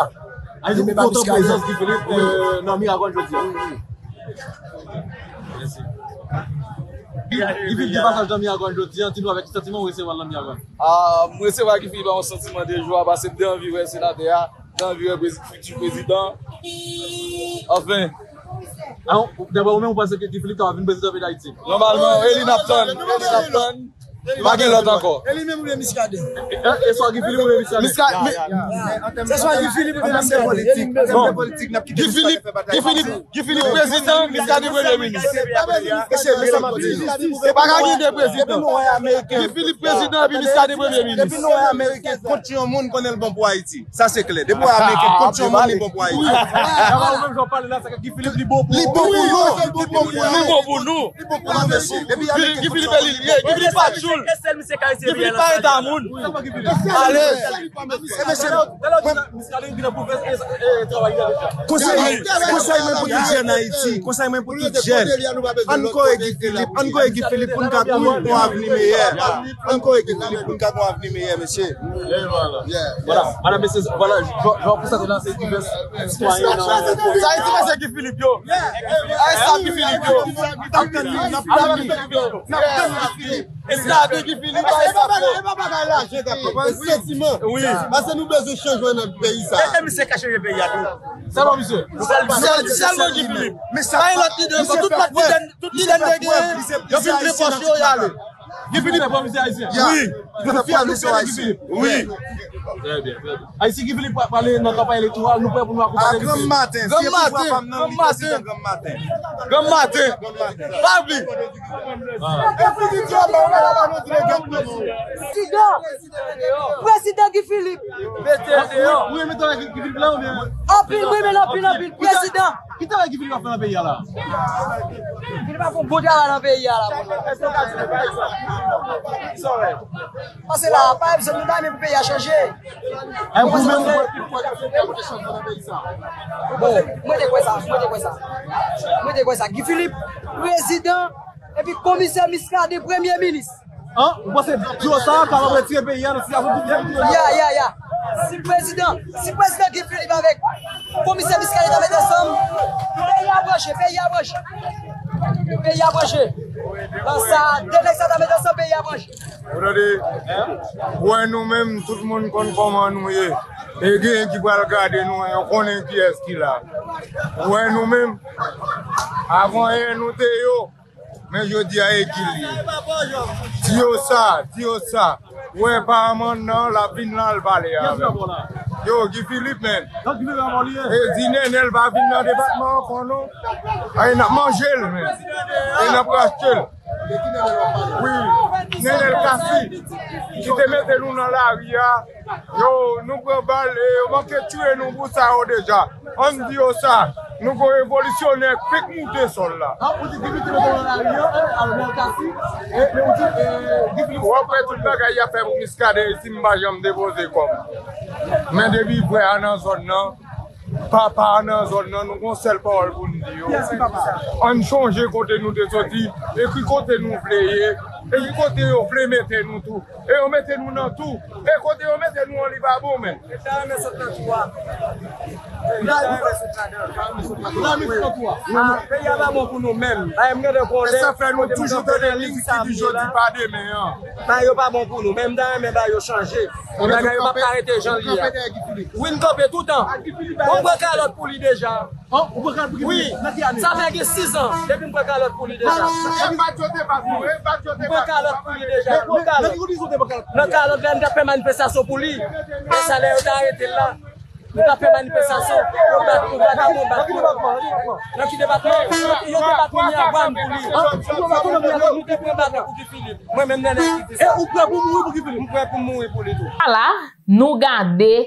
Allez, vous comptez la présence de Philippe dans Miragoâne, je veux dire. Merci. Philippe, du passage dans Miragoâne, je veux dire, tu nous avec sentiment ou recevoir dans Miragoâne? Ah, moi, c'est vrai que Philippe a un sentiment de joie, parce que c'est d'envie, c'est la DA. Du président. Enfin. D'abord, vous pensez que Guy Philippe a vu le président de l'Haïti? Normalement, il n'a pas. Pas de l'autre encore. Et lui-même, il est Muscadin. Et soit Guy Philippe, il est Muscadin. C'est soit Guy Philippe, Guy Philippe président, Muscadin premier ministre. C'est pas Guy Philippe président. Guy Philippe président, puis Muscadin premier ministre. Depuis nous, les Américains, continuons le monde qu'on est bon pour Haïti. Ça, c'est clair. Depuis nous, les Américains, continuons le monde bon pour Haïti. Même j'en parle là, c'est Guy Philippe, il est bon pour nous. Guy Philippe est pas Joule. Guy Philippe pas est à Moun. Allez. Conseil même pour les jeunes Haïti. Conseil même pour les jeunes. Encore Guy Philippe. Encore Guy Philippe pour nous pour avenir meilleur. Encore Guy Philippe pour nous pour avenir meilleur, monsieur. Voilà. Madame, messieurs, voilà. Je vais vous ça dans ces diverses citoyens. Ça Guy Philippe. Ça Guy Philippe. Et ça, Guy Philippe, oui, parce que nous besoin de changer notre pays. Et monsieur cacher le pays à tout. Ça va, monsieur. Seulement Guy Philippe. Mais ça, toute l'île de Guy Philippe. Guy Philippe est pas monsieur haïtien. Oui. Oui. Très bien. Haïti Guy Philippe pour parler dans la campagne électorale, nous pour nous accompagner. Grand matin. Président Guy Philippe. Oui, mais toi, Guy Philippe là ou bien? Oui, mais l'opine, président. Qui t'a dit Guy Philippe va faire dans le pays là? Il va faire un bon travail dans le pays là. Parce que là, pas besoin de nous pour payer à changer. Bon, moi, je dis quoi ça? Guy Philippe, président, et puis commissaire Muscadet, premier ministre. Hein? Vous pensez que ça, quand on retire le pays, ya. Si le président Guy Philippe avec commissaire Muscadet avec ensemble, pays à brancher. Dans sa délection avec ensemble, pays à brancher. Vous savez, pour nous-mêmes, tout le monde connaît comment nous sommes. Et quelqu'un qui va regarder nous, on connaît qui est-ce qu'il a. Pour nous-mêmes, avant nous étions, mais je dis à équilibre. Dis ça. Oui, apparemment, non, la ville n'a pas l'air. Yo, Guy Philippe, même. Et dîner, elle va venir dans le département pour nous. Elle a mangé, même. Elle a acheté. Oui, Nenel Kassi, qui te mette nous dans la ria. Yo, nous prenons balle et on va tuer nous pour ça déjà. On dit ça, nous allons révolutionner, fait monter sol là. Ah, vous dites que nous sommes dans la ria, alors Kassi, et on dit que nous sommes après tout le bagage à faire pour Muscadet, si nous ne déposer comme. Mais depuis, vous êtes dans la zone là. Papa, nous avons seul parole pour nous dire. On change côté nous de sortir, et puis côté nous player, et puis côté nous player, mettez nous tout, et on mettez nous dans tout, et côté on mettez nous en libabou même. Ça fait nous toujours donner ligne qui dit jeudi pas demain. Non, pas bon pour nous, même dans les médailles, ils changé. On n'a pas arrêté janvier. Oui, nous campons tout le temps. On prend calotte pour lui déjà. Oui, ça fait 6 ans depuis qu'on prend calotte pour lui déjà. On prend calotte, on a fait manifestation pour lui. Le salaire est arrêté là. Nous avons fait manifestation, nous gardons,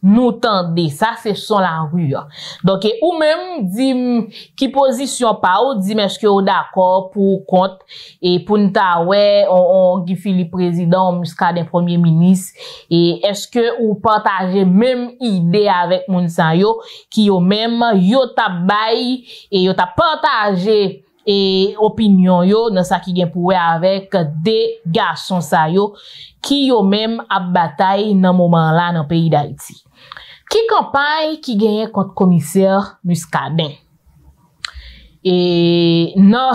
nous tendez, ça c'est son la rue. Donc, ou même, dit, qui position pas, ou dit, mais est-ce que vous d'accord pour compte, et pour nous ouais, on Guy Philippe président, Muscadet premier ministre, et est-ce que vous partagez même idée avec Mounsayo, qui ou même, yo tabay, et yo t'a partagé, et opinion yo, dans ça qui vient pour avec des garçons sa yo, qui yo même à bataille dans moment là, dans pays d'Haïti. Qui campagne qui gagne contre commissaire Muscadin? Et non,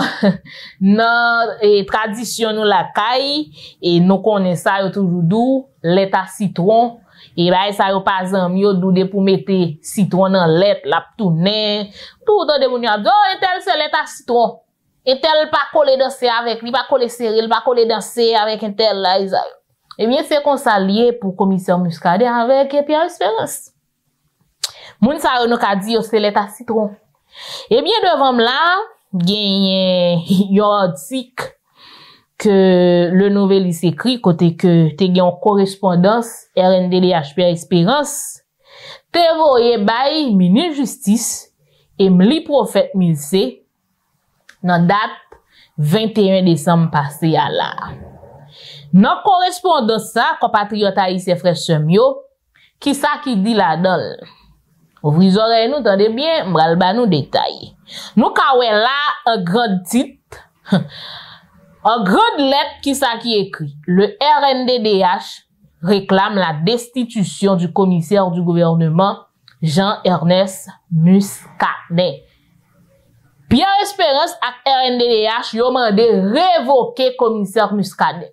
et tradition nous la caille, et nous connaissons ça toujours d'où, l'état citron, et bah, ça yo pas zam yo doude pour mettre citron dans l'être, la tourner, tout dans des mounions, oh, et tel c'est l'état citron. Et tel pas coller danser avec lui, pas coller serrer, pas coller danser avec un tel là, Isaïe. Eh bien, c'est qu'on s'allie pour commissaire Muscadet avec Pierre Espérance. Moun sa yo nou ka di yo c'est l'état citron. Eh bien, devant là, gagne Yordik que le nouvel s'écrit côté que te gen correspondance RNDDH Pierre Espérance. Te voye bay ministre justice et m'li prophète Milsé dans date 21 décembre passé à là. Dans correspondance ça compatriote haïtien frère Semyo qui ça qui dit là-dedans. Ouvri oreille nous tendez bien, m'bral ba nous détail. Nous ka wè là en grand titre en grande lettre qui ça qui écrit. Le RNDDH réclame la destitution du commissaire du gouvernement Jean-Ernest Muscadet. Pierre Espérance ak RNDDH yo mandé révoquer commissaire Muscadet.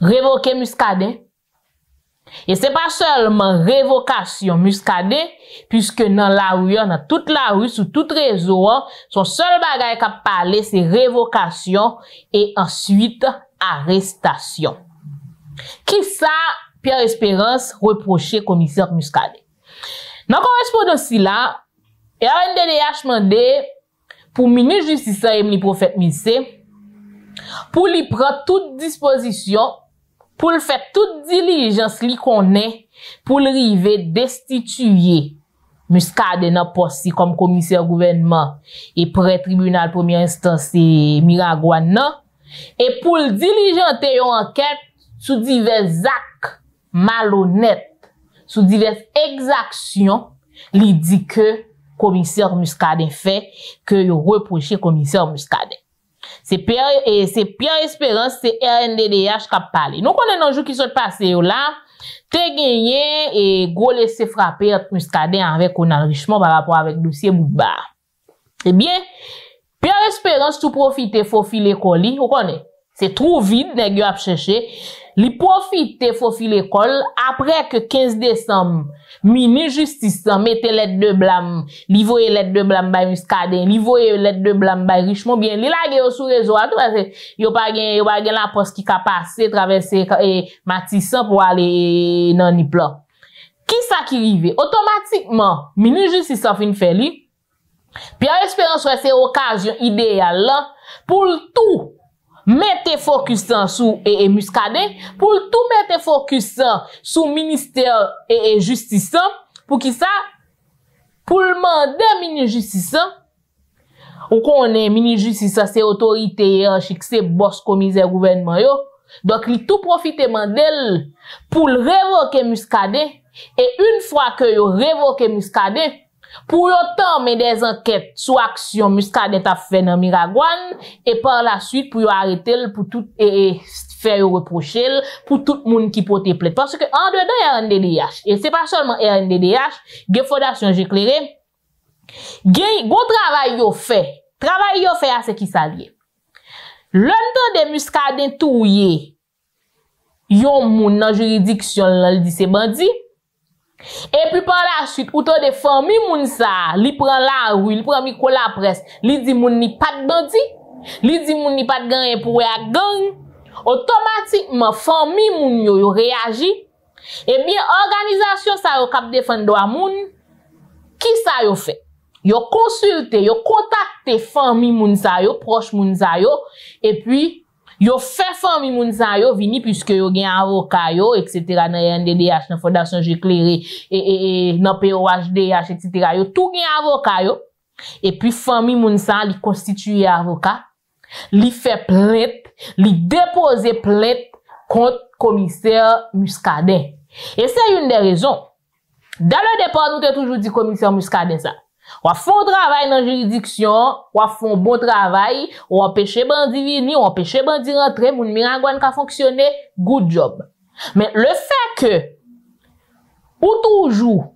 Révoquer Muscadet. Et c'est pas seulement révocation Muscadet puisque dans la rue, dans toute la rue, sous tout réseau, son seul bagage qu'a parlé c'est révocation et ensuite arrestation. Qui ça Pierre Espérance reprochait commissaire Muscadet. Dans correspondance là, RNDDH mandé pour ministre justice et le prophète Milsé pour lui prendre toute disposition pour le faire toute diligence li connaît pour le river destituer Muscadet dans poste comme commissaire gouvernement et près tribunal première instance et Miragoâne et pour le diligenter une enquête sous divers actes malhonnêtes sous diverses exactions li dit que commissaire Muscadet fait que yo reproché commissaire Muscadet. C'est Pierre Espérance, c'est RNDDH qui a parlé. Nous connaissons les jours qui sont passés là, te gagné et gros laissé frapper Muscadet avec un enrichissement par rapport avec dossier Bouba. Eh bien, Pierre Espérance tout profiter faut filer colis, vous connaissez. C'est trop vide nèg yo a chercher. Li profite faut filer l'école après que 15 décembre ministre justice mette lettre de blâme, li voye lettre de blâme bay Muscadet, li voye lettre de blâme bay Richemont bien, li lage yo sous réseau tout parce que yo pa gen la poste qui ka passer traverser Matissan pour aller dans Niplan. Qui ça qui rive automatiquement ministre justice fin fait li Pierre Espérance c'est occasion idéale pour tout mettez focus sur Muscadet pour tout mettre focus sur ministère et justice pour qui ça pour le mandat ministre justice on connaît ministre justice c'est autorité hiérarchique c'est boss commissaire gouvernement yo donc il tout profiter mandel pour le révoquer Muscadet et une fois que yo révoquer Muscadet pour autant, mais des enquêtes sur action Muscadet a fait dans Miragoâne et par la suite pour arrêter pour tout et faire reprocher pour tout le monde qui porte plainte parce que en dedans RNDDH et c'est pas seulement RNDDH, des fondations éclairées, des gros travail yo fait à ce qui s'allie. L'un des Muscadet touye, yon moun dans juridiction là dit c'est bandit. Et puis par la suite, autour des familles, moun sa, li prend la rue, li prend micro la presse, li dit moun ni pas de bandit, li dit moun ni pas de gang pour la gang. Automatiquement, famille moun yo réagit. Eh bien, organisation sa yo kap défendre droit moun, qui sa yo fait? Yo consulte, yo contacte famille moun sa yo, proche moun sa yo, et puis yo fait famille moun sa yo vini puisque yo gen avocat yo etc. dans RNDDH dans fondation J'éclairé et dans POHDH etc. yo tout gen avocat yo et puis famille moun sa li constitué avocat li fait plainte li déposer plainte contre commissaire Muscadet et c'est une des raisons dans le départ nous t'ai toujours dit commissaire Muscadet ça on fait un travail dans juridiction, on fait un bon travail, on empêche bandi venir, on empêche bandi rentrer, moun Miragoâne ka fonctionner, good job. Mais le fait que ou toujours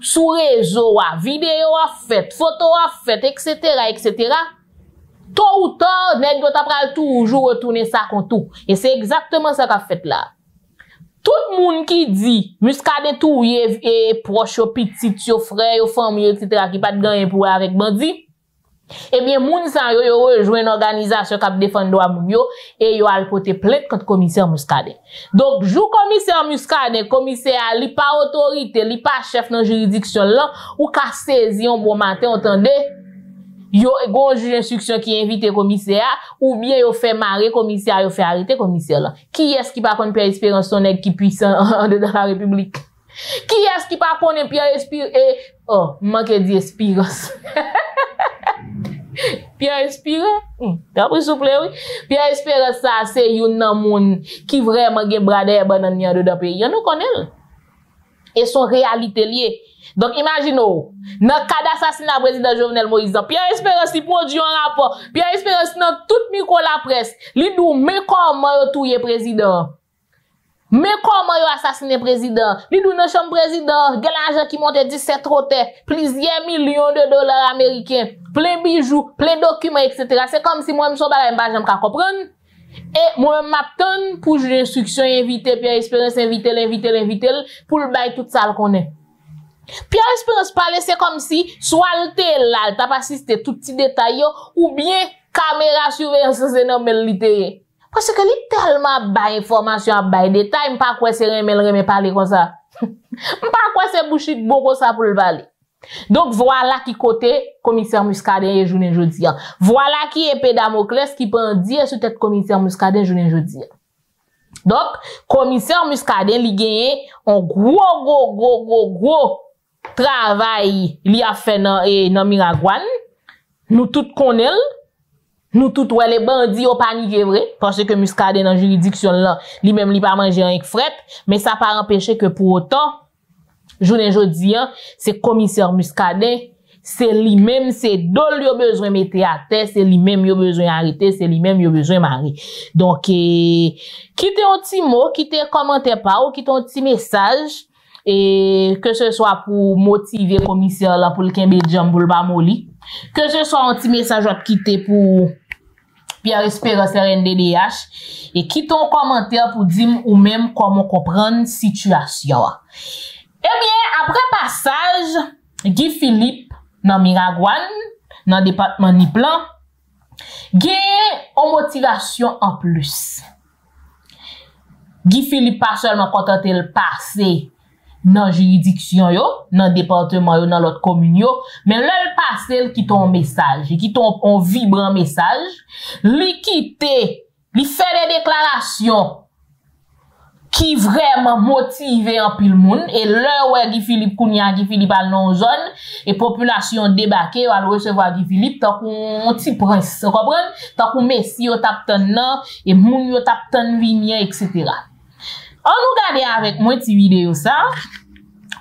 sous réseau vidéo fait, photo fait, etc., etc., tôt ou tard, nèg yo t'a pral toujours retourner ça contre tout. Et c'est exactement ça qu'a fait là. Tout moun ki di Muscadet touye et proche yo petit yo frère yo famille etc. qui pas de gagne pour avec bandi Eh bien, moun sa yo yo rejoint une organisation qui défend droit moun yo et yo al porter plainte contre commissaire Muscadet. Donc, jou commissaire Muscadet, commissaire li pas autorité, li pas chef dans juridiction là, ou ka saisi un bon matin, entendez? Yo gon juge instruction qui invite commissaire ou bien yo fait marrer commissaire, yo fait arrêter commissaire là. Qui est-ce qui pas connaît Pierre Espérance son nèg qui puissant dans la République? Qui est-ce qui pas connaît Pierre Espérance et oh, manque d'espérance. Pierre Espérance, d'après souple oui. Pierre Espérance ça c'est une nan moun qui vraiment gen brader banan nan dedans pays. Yon nou connaît. Et son réalité lié. Donc imaginez, dans le cas d'assassinat président Jovenel Moïse, Pierre Espérance produit un rapport. Pierre Espérance dans toute micro la presse, lui dit mais comment tuer président? Mais comment yo assassiné président? Li dou nan chambre président, gen l'argent qui monte 17 rotet, plusieurs millions de dollars américains, plein bijoux, plein documents, etc. C'est comme si moi me son bagay m'pa jam ka comprendre. Et moi m'attend pour juge d'instruction invité Pierre Espérance l'invité pour le bail tout ça le connaît. Pierre Espérance parle c'est comme si soit le tel là, t'a pas assisté tout petit détail yo ou bien caméra surveillance c'est non mais l'ité. Parce que li tellement bail information, bail détail, m'pa quoi c'est remel parler comme ça. M'pa quoi c'est bouchit bon comme ça pour le parler. Donc voilà qui côté commissaire Muscadet journée jodi. Voilà qui épée Damoclès qui pendit sur tête commissaire Muscadet journée jodi. Donc commissaire Muscadet li gagné un gros travail li a fait dans Miragoâne. Nous tout connaissons. Nous tout ouais les bandits ont paniqué vrai parce que Muscadet dans juridiction là lui-même lui pas manger avec fret mais ça pas empêcher que pour autant journée jodi c'est commissaire Muscadet c'est lui-même c'est dol yo besoin mettre à terre c'est lui-même yo besoin arrêter c'est lui-même yo besoin marier. Donc quittez un petit mot, quittez commentaire pas ou quittez un petit message et que ce soit pour motiver commissaire là pour le kembe jam pour le ba moli, que ce soit un petit message à quitter pour Pierre Espérance RNDDH et quitte un commentaire pour dire ou même comment comprendre situation. Eh bien, après passage, Guy Philippe dans Miragoâne, dans le département Niplan, gagne une motivation en plus. Guy Philippe pas seulement contenté le passé dans juridiction yo, dans département yo, dans l'autre commune yo, mais là le passé qui ton message, qui ton un vibrant message, li quitter, li fait des déclarations qui vraiment motivé en pile monde et là ouais Guy Philippe Kounia, Guy Philippe al non zone et population débarquer va recevoir Guy Philippe tant qu'on petit prince, vous comprenez? Tant qu'on messie yo tap tan nan et moun yo tap tan vignan etc. On nous garde avec moi cette vidéo ça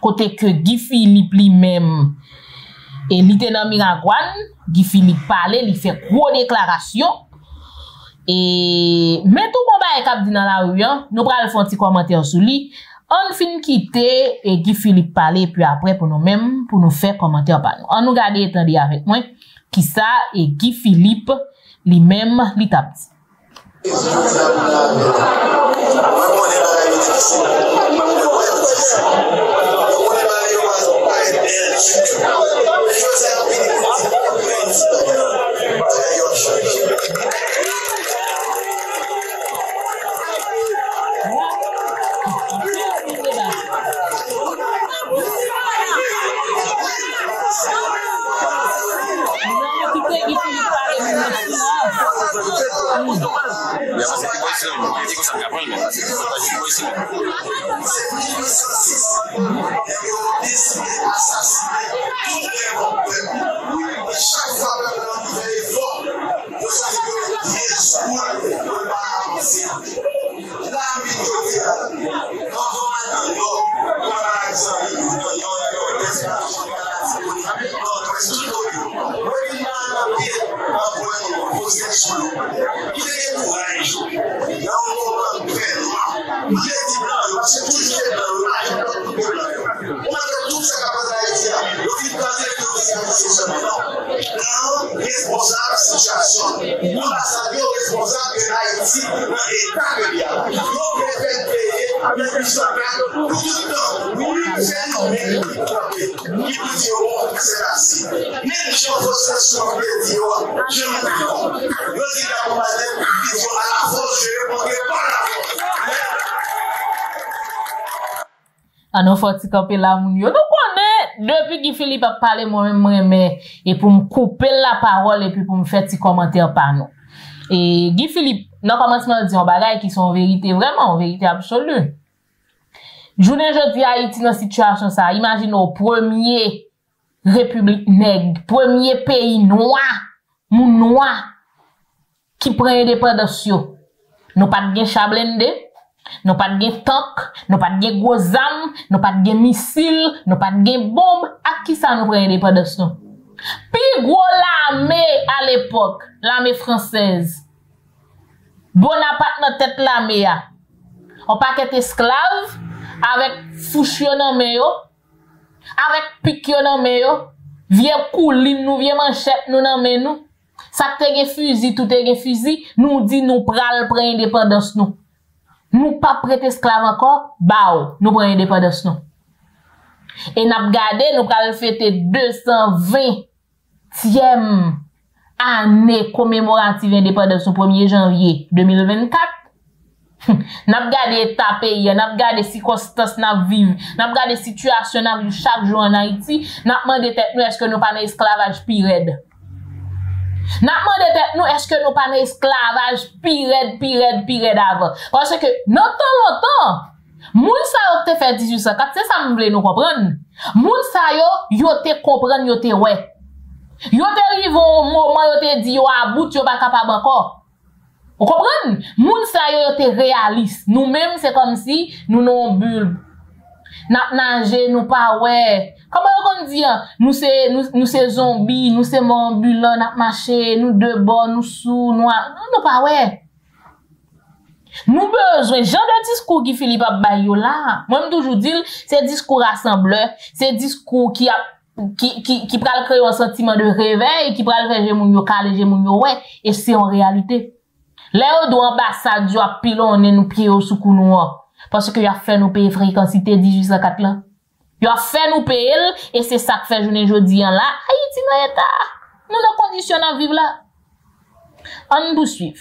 côté que Guy Philippe lui-même et il était dans Miragoâne, Guy Philippe parlait, il fait gros déclaration et mais tout combat est cap dit dans la rue, nous pral font petit commentaire sur lui. On fin quitter et Guy Philippe parlait puis après pour nous-mêmes pour nous faire commentaire par nous. On nous garde attendez avec moi qui ça et Guy Philippe lui-même lui t'a dit. Responsable de l'Haïti dans l'État de l'État. avec une sagesse pour tout le temps. Oui, c'est nommé qui nous diront que c'est ainsi. Mais les gens vont se souvenir de Dieu. Je me trompe. Nous disons qu'on va dire qu'ils sont à la force, je ne manquerai pas la force. Ah non, faut-il camper là, mon Dieu. Depuis que Guy Philippe a parlé, moi-même, et pour me couper la parole, et puis pour me faire des commentaires par nous. Et Guy Philippe, dans le commencement, dit des bagages qui sont en vérité, vraiment, en vérité absolue. Journée aujourd'hui, Haïti dans situation ça. Imagine au premier république nègre, premier pays noir, mon noir, qui prend l'indépendance. Nous pas de chablende. Nous pas de tank, nous pas de gros armes, nous pas de missiles, nous pas de bombes. À qui ça nous prend l'indépendance? Puis gros l'armée à l'époque, l'armée française. Bonaparte dans tête l'armée. On paquet esclaves, avec fouchio dans meyo, avec piquio dans meyo, vieux couline nous, vieux manchette nous dans menou. Ça te gen fusil, tout te gen fusil, nous dit nous pral prend l'indépendance nous. Nous pas prêter esclaves encore, bah, nous prenons l'indépendance nous. Et nous avons gardé, nous avons fêté 220e année commémorative d'indépendance au 1er janvier 2024. Nous avons gardé ta pays, nous avons gardé circonstances, nous avons vécu, nous avons gardé situation, nous avons chaque jour en Haïti, nous avons demandé nous est-ce que nous pas esclavage pire. Nous avons demandé nous est-ce que nous pas esclavage pire avant. Parce que, non tant longtemps, moun sa yo te fait 1804, c'est ça m'vle nous comprendre. Moun sa yo te comprendre, yo te ouais. Yo te arrive au moment yo te dit yo about yo pas capable encore. Vous comprenez? Moun sa yo te réaliste. Nous-mêmes c'est comme si nous non bulbe. N'a nager nous pas ouais. Comment on dit nous c'est zombies, nous c'est ambulants, n'a marcher, nous debout, nous sous, nous pas ouais. Nous besoin, genre de discours qui Philippe a baillé là. Moi, je toujours dis, c'est discours rassembleur, c'est discours qui pral créer un sentiment de réveil, qui pral faire jemounyo calé, jemounyo ouais, et c'est en réalité. Là, on doit ambassade, on a pilonné nos pieds au soukou nous, parce que y a fait nous payer fréquence 1804 là. Y a fait nous payer, et c'est ça que fait journée jodi en là. Haïti dans l'état. Nous dans condition à vivre là. On nous suit.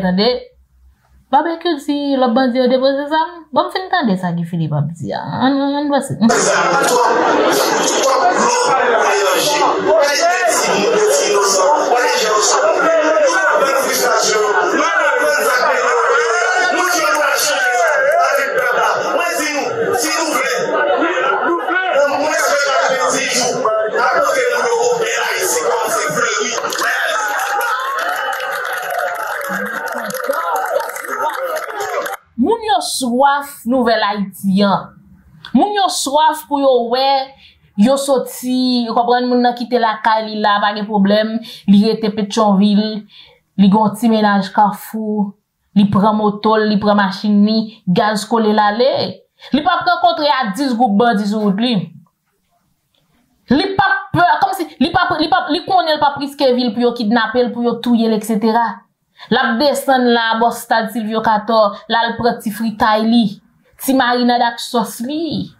Attendez, Barbecue dit le bandit a déposé ça. Bon, fin de temps, ça qui Philippe a dit. On va se. Soif nouvel haïtien. Moun yo soif pour yo ouais, yo sorti, yo comprendre moun nan kite la caille là, pas de problème, li rete Pétionville, li gon ti ménage Carrefour, li prend moto, li prend machine ni, gaz collé l'aller. Li pa rencontre à 10 groupes bandits sur route li. Li pa peur comme si li connaît pas Priskeville pour yo kidnapper, pour yo touyer etc. La descend la bosse stade Silvio Cator, la prend ti fritaille li, ti marina dak sauce li.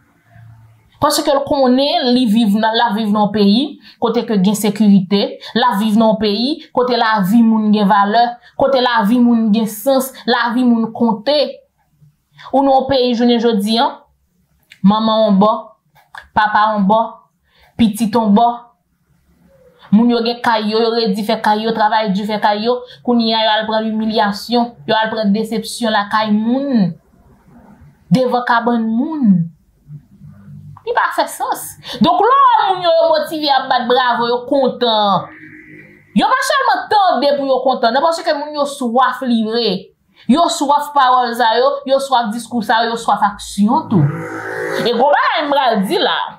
Parce que le connaît, li vive la vive dans pays, côté que gen sécurité, la vive dans pays, côté la vie moun gen valeur, côté la vie moun gen sens, la vie moun compte. Ou nous, au pays, je ne dis pas, maman en bas, papa en bas, petit en bas. Moun yo gen kayo, yo redi fait kayo, travail du fait kayo, kouni yo al prendre humiliation, yo al prendre déception la kay moun. Devant kaban moun. Il pas fait sens. Donc là moun yo motivé à battre bravo, yo content. Yo pas seulement tande pour yo content, parce que moun yo soif livré. Yo soif parole ça yo, yo soif discours ça yo, soif action tout. Et gros m'bral di là.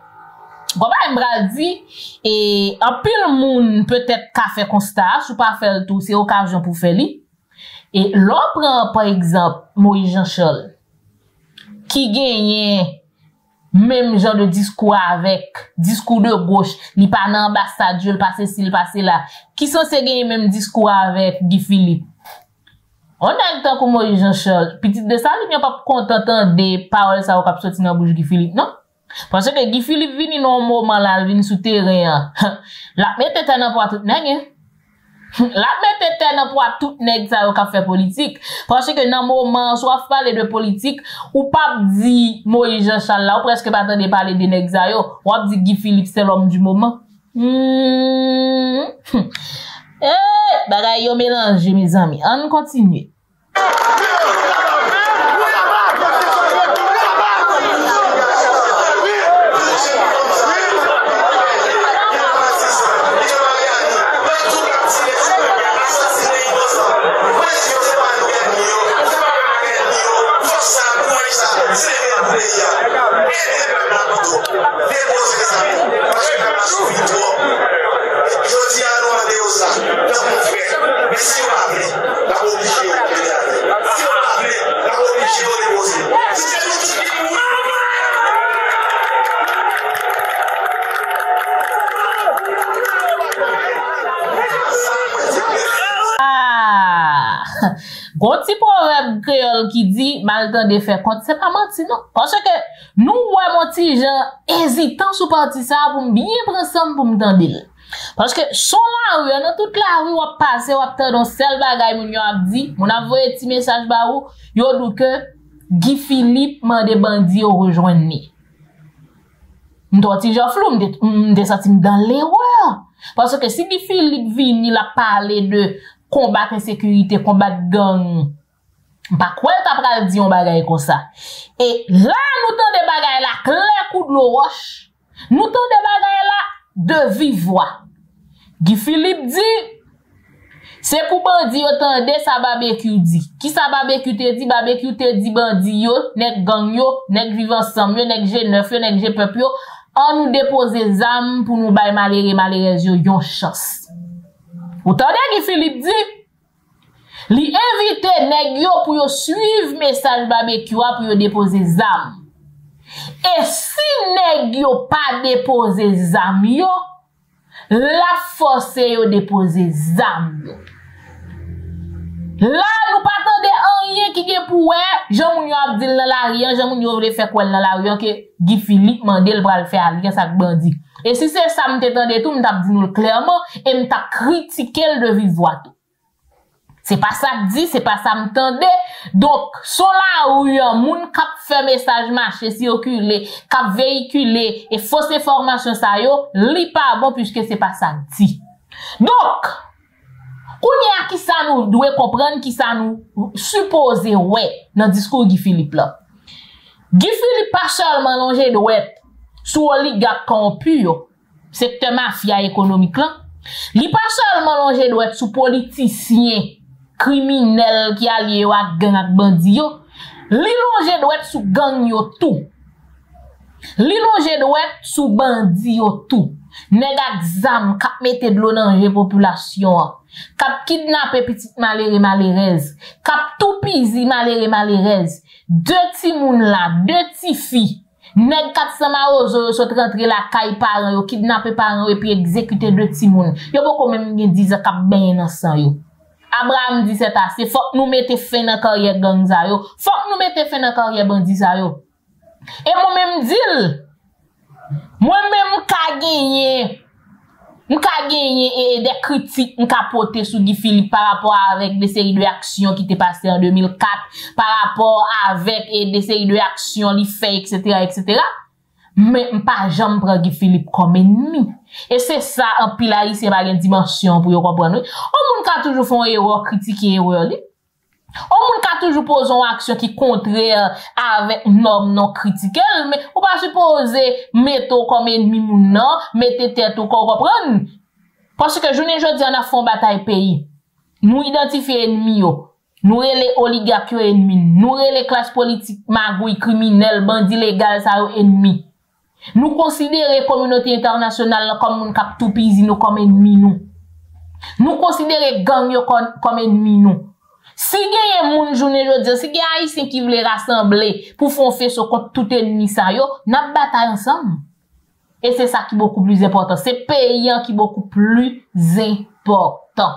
Goba m'bral di et en pile moun peut-être ka fait constat ou pas faire tout c'est occasion pour faire li et l'on prend par exemple Moïse Jean-Charles qui gagnait même genre de discours avec discours de gauche li pas nan ambassade il passé s'il passé là qui sont se gagner même discours avec Guy Philippe on a le temps que Moïse Jean-Charles petit de ça il n'y a pas content des paroles ça ou cap sorti dans bouche Guy Philippe non. Parce que Guy Philippe vini non moment là, vini sous terrain. La mette tête en poids tout nèg. La mette tête en poids tout nèg ça yo ka fait politique. Parce que dans moment soit parler de politique ou pas dit Moïse Jean-Charles là ou presque pas attendre parler de nèg ça yo. Ou dit Guy Philippe c'est l'homme du moment. Eh bagay yo mélange mes amis. On continue. Gonti proverbe créole qui dit mal temps de faire compte c'est pas menti non parce que nous ouais mon petit gens hésitant sous parti ça pour bien prendre ensemble pour me tendre parce que son la rue dans toute la rue on passer on tendre dans seul bagay moun yo a dit on a envoyé petit message ba ou yo dou que Guy Philippe mande bandi yo rejoindre ni m'do ti jan flou m'de senti dans l'erreur parce que si Guy Philippe vini la parler de combattre insécurité, combattre gang. Pas quoi t'as pral di on bagay comme ça. Et là nous tande des bagay là clair coup de l'eau roche. Nous tande des bagay là de vive voix. Guy Philippe dit c'est pour bandi yo tande ça barbecue dit. Qui ça barbecue te dit barbecue te dit bandi yo, nèg gang yo, nèg vivre ensemble, nèg G9 yo, nèg G peuple yo, on nous déposer zam pour nous bay malheureux malheureux yo yon chance. Ou tande Guy Philippe dit, li invite nèg yo pour yo suivre message barbecue pour yo déposer zam. Et si nèg yo pas déposer zam yo, la force yo déposer zam yo. Là nous pas tande rien qui gen pour Jean moun yo Abdil dans la rien, Jean moun yo vle faire quoi dans la rien que Guy Philippe mandé le pral faire alliance avec bandi. Et si c'est ça me t'entendais tout, me t'a dit nous clairement et me t'a critiqué de vive voix tout. C'est pas ça que dit, c'est pas ça me t'entendais. Donc sont là où y a moun k'ap fait message marché circuler, k'ap véhiculer et fausse information ça yo, li pas bon puisque c'est pas ça que dit. Donc kounya qui ça nous doit comprendre qui ça nous supposer ouais dans discours Guy Philippe là. Guy Philippe pas seulement longer de ouais sous oligarque corrompu secteur mafia économique là li pas seulement longer doit sous politicien criminel qui allié à gang ak bandi yo li longer doit sous gang yo tout li longer doit sous bandi yo tout nèg ak zam k'ap mette de l'eau dans la population k'ap kidnapper petite malheureux malheureuse k'ap tout pizi malheureux malheureuse deux ti moun là deux ti filles nèg 400 maozo sont rentré la caille parents yo kidnapper parents et puis exécuter deux petits moun yo pas quand même 10 ans k'ap ben dans sang yo Abraham dit c'est assez faut nous mettre fin dans carrière gang ça yo faut nous mettre fin dans carrière bandi ça yo et moi même dit moi même ka gagner nous avons gagné des critiques, nous avons porté sur Guy Philippe par rapport avec des séries de actions qui étaient passées en 2004, par rapport avec des séries de actions, les faits, etc., etc. Mais, pas jamais prendre Guy Philippe comme ennemi. Et c'est ça, un pilaris, c'est pas une dimension pour comprendre. On peut toujours faire une erreur, critiquer une erreur. On peut toujours poser une action qui est contraire avec un homme non critiqué, mais on pas supposer mettre comme ennemi ou non, mettre tête ou qu'on reprenne. Parce que journée aujourd'hui, on a fait une bataille pays. Nous identifions l'ennemi, nous les oligarques ennemis, nous les classes politiques magouilles, criminels, bandits légaux, ça ennemis. Nous considérons la communauté internationale comme un cap tout pisi nous comme ennemi nous. Nous considérons gang comme ennemi nous. Si gen moun journée jodi, si gen haïtien qui veulent rassembler pour faire face contre tout ennemi ça yo, n'a bataille ensemble. Et c'est ça qui est beaucoup plus important, c'est pays qui est beaucoup plus important.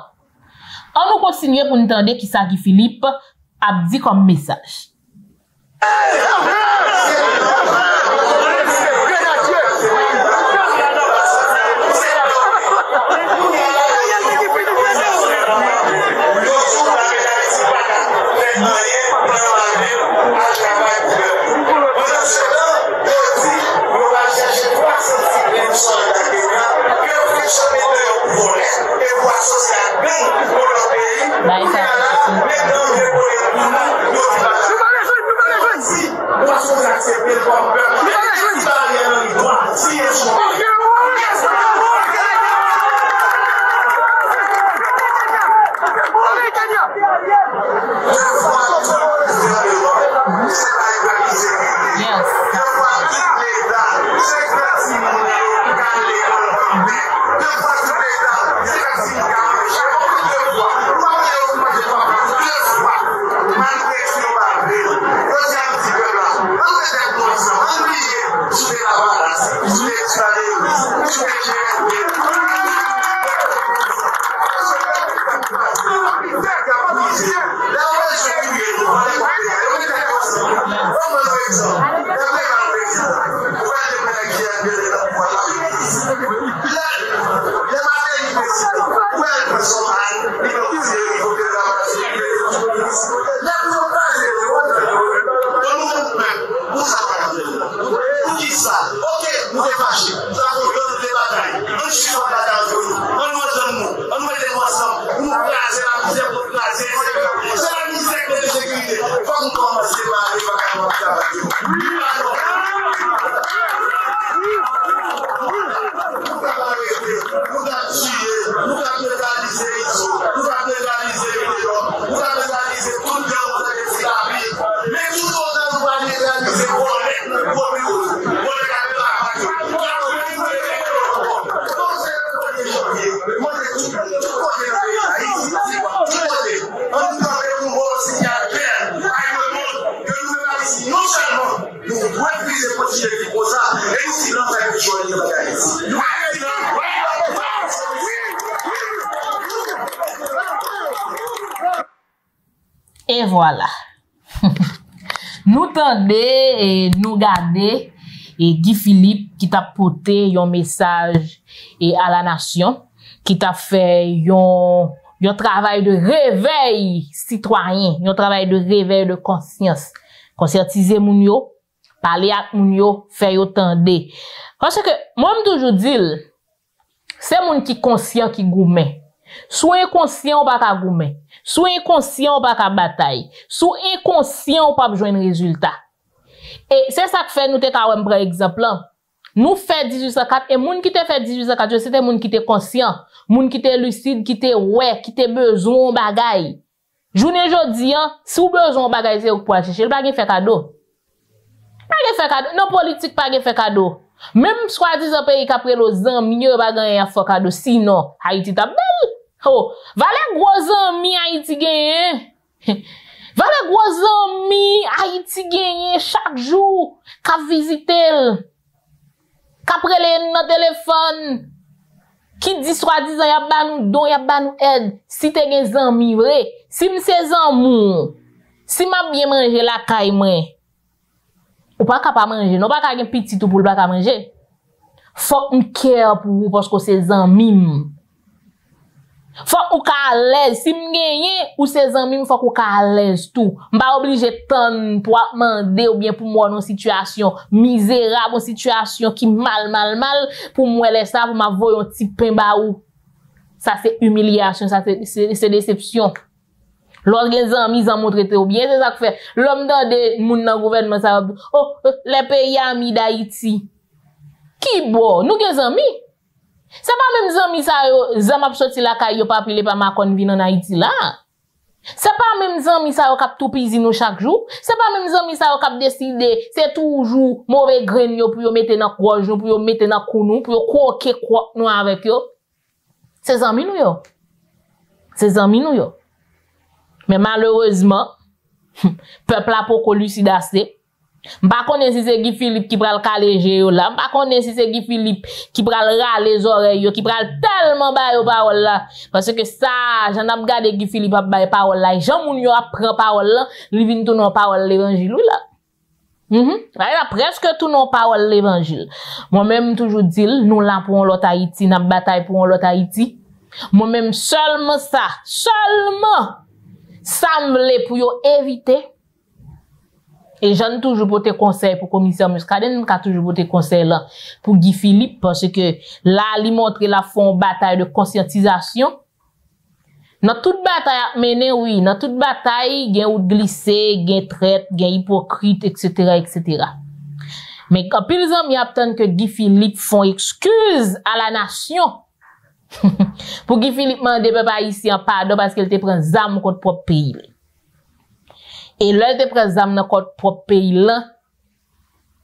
On nous continue pour nous entendre qui ça Guy Philippe a dit comme message. Et voilà. Nous tendez et nous gardons et Guy Philippe qui t'a porté un message et à la nation, qui t'a fait un travail de réveil citoyen, un travail de réveil de conscience. Conscientiser moun yo, parler avec moun yo, faire yo tendez. Parce que moi me toujours dire c'est moun qui conscient qui gourmet. Soit inconscient ou pas ka gourmet, soit inconscient ou pas ka bataille, soit inconscient ou pas besoin de résultat. Et c'est ça que fait nous te kawem par exemple. Nous fait 1804 et moun qui te fait 1804, c'était moun qui te conscient, moun qui te lucide, qui te ouais, qui te besoin bagaille. Journée jodi an, si ou besoin bagaille c'est ou pour chercher, pas gen fait cadeau. Pas gen fait cadeau, non politique pas gen fait cadeau. Même soi-disant pays qu'après les ans, mieux pas gagner fait cadeau sinon Haïti ta belle. Oh, valè gros ami Haïti gagne. Valè gros ami Haïti gagne chaque jour, qu'a visiter, qu'a prélé dans téléphone, qui dit soi-disant y a ba nous don, y a ba nous aide. Si t'es gen ami vrai, si m'se zanmou, si m'a bien manger la caille moi, ou pas capable manger, non pas capable petit tout pour pas manger. faut qu'on care pour vous parce que c'est un mime. Faut qu'on soit à l'aise. Si vous gagnez ou c'est un mime, faut qu'on soit à l'aise tout. Je ne suis pas obligé de tendre pour demander ou bien pour moi dans une situation misérable, une situation qui mal, pour moi laisser ça, pour m'avoir un petit pain baou. Ça c'est humiliation, ça c'est déception. L'autre gens mis en montre ou bien c'est ça que fait. L'homme dans des moun dans gouvernement ça oh les pays amis d'Haïti. Qui bon, nous gens amis. C'est pas même amis ça yo, zam ap sorti la caille yo pa pile pa Macron vin en Haïti là. C'est pas même amis ça yo k'ap tout pisi nous chaque jour. C'est pas même amis ça yo k'ap décider, c'est toujours mauvais grain yo pour yo mettre dans croix pour yo mettre dans counou, pour yo croquer croix nous avec yo. C'est amis nous yo. C'est amis nous yo. Mais malheureusement, peuple a pas lucide assez. M'pa connais si c'est Guy Philippe qui pral caléger yo là, m'pa connais si c'est Guy Philippe qui pral râler les oreilles yo, qui pral tellement ba yo parole là parce que ça, j'en a regardé Guy Philippe a ba parole là, Jean moun yo a prend parole là, li vinn tout non parole l'évangile là. Il a presque tout non parole l'évangile. Moi même toujours dit nous là pour l'autre Haïti, n'a bataille pour l'autre Haïti. Moi même seulement ça, seulement semble pour yo éviter. Et j'en toujours pour tes conseils pour commissaire Muscadin, qu'a toujours pour tes conseils là, pour Guy Philippe, parce que là, il montre la fond bataille de conscientisation. Dans toute bataille menée, oui, dans toute bataille, il y a ou glissé, il y a traite, il y a hypocrite, etc., etc. Mais quand pile zan mi attend que Guy Philippe font excuse à la nation, pour Guy Philippe mande peuple haïtien pardon parce qu'il te prend zam contre propre pays. Et là te prend zam dans contre propre pays là.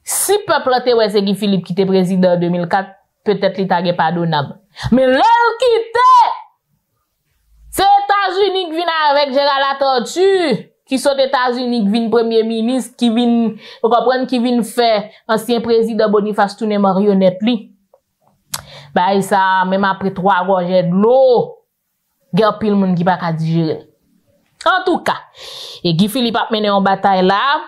Si peuple te ouais c'est Guy Philippe qui était président en 2004, peut-être il t'a pardonnable. Mais là quitté. C'est États-Unis qui vient avec Gérald la tortue, qui sont États-Unis qui vient premier ministre, qui vient comprendre qui vient faire ancien président Boniface tourner marionnette li. Bah, ça, même après 3 gorgées de l'eau, il y a pile moun qui pas ka digérer. En tout cas, et Guy Philippe a mené en bataille là,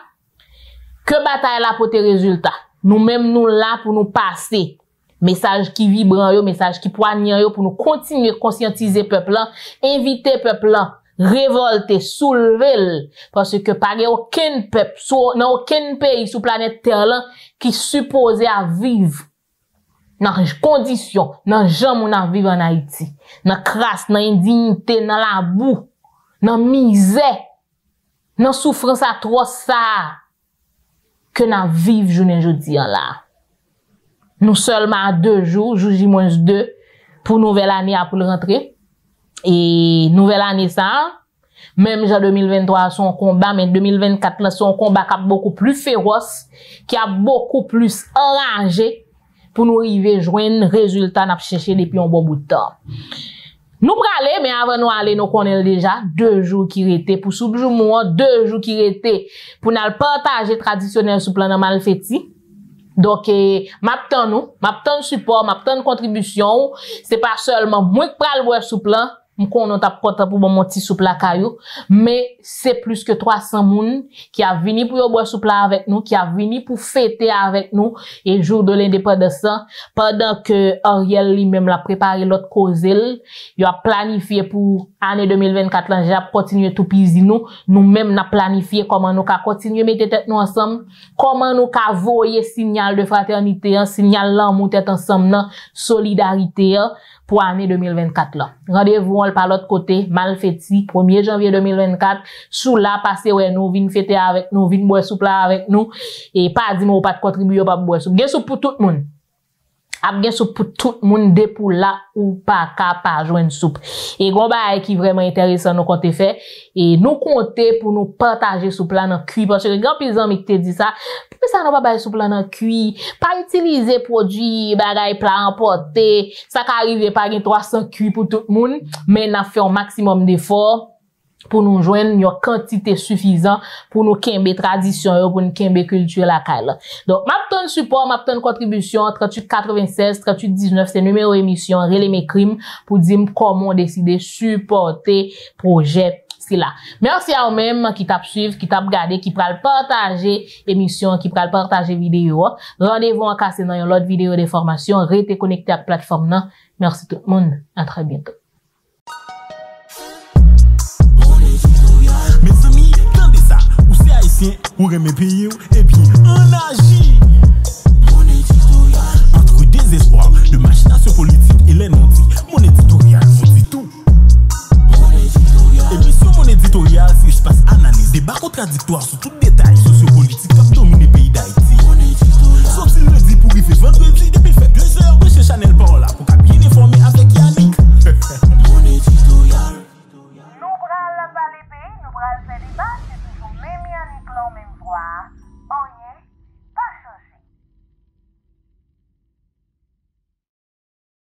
que bataille là pour tes résultats. Nous-mêmes, nous là pour nous passer. Message qui vibrant yo, message qui poignant yo, pour nous continuer à conscientiser peuple là, inviter peuple là, révolter, soulever, parce que pas aucun peuple, dans aucun pays sur planète Terre là, qui supposé à vivre dans les conditions, dans les gens qui vivent vivre en Haïti, dans la crasse, dans l'indignité, dans la boue, dans la misère, dans la souffrance atroce que nous vivons journée et jeudi là. Nous seulement à 2 jours, J-2, pour nouvelle année à pour le rentrer. Et nouvelle année ça, même en 2023 son combat, mais 2024 là son combat qui est beaucoup plus féroce, qui a beaucoup plus enragé, pour nous arriver joindre résultat n'a cherché depuis un bon bout de temps. Nous praler mais avant nous aller nous connaît déjà 2 jours qui étaient pour soubjour 2 jours qui étaient pour nous partager traditionnel sous plan normal fêti. Donc m'attend nous, m'attend support, m'attend contribution, c'est pas seulement moi qui pral voir sous plan, m'con on t'a content pour mon petit sous plan caillou, mais c'est plus que 300 moun qui a venu pour boire sous plan avec nous, qui a venu pour fêter avec nous et jour de l'indépendance pendant que Ariel lui-même l'a préparé l'autre cause, il a planifié pour année 2024 là, j'ai continuer tout pisi nous, nous-mêmes n'a planifié comment nous ka continuer mettre tête nous ensemble, comment nous ka voyer signal de fraternité, un signal l'amour tête ensemble là, solidarité pour année 2024 là. Rendez-vous par l'autre côté, malfêti, 1er janvier 2024, sous la passé ouais nous, vin fêter avec nous, vin boire soupe là avec nous et pas dire moi pas de contribuer pas boire soupe. Gen soupe pour tout le monde. Ap gen soupe pour tout le monde de pour là ou pas capable joindre soupe. Et gon bail qui vraiment intéressant nous compte fait et nous compter pour nous partager soupe là dans cuit parce que grand paysan mi te dit ça, pourquoi ça nous pas bail soupe là dans cuit, pas utiliser produit bagay plat emporté, ça ka arriver pas gen 300 cuit pour tout le monde, mais n'a fait un maximum d'efforts pour nous joindre une quantité suffisante pour nous kembe tradition pour nous kembe culture la caille. Donc m'attend support, m'attend contribution 3896 3819 c'est numéro émission Relais mes crimes pour dire comment décider supporter projet ici là. Merci à vous-même qui t'a suivi, qui t'a regardé, qui pral partager émission, qui pral partager vidéo. Rendez-vous en cassé dans l'autre vidéo de formation. Restez connecté à la plateforme là. Merci tout le monde. À très bientôt. Mes amis, attendez ça. Ou c'est haïtien, ou remet pays, et puis on agit. Entre désespoir, de machination politique et l'ennemi, mon éditorial, on dit tout. Et puis sur mon éditorial, si je passe analyse, débat contradictoire sur tout.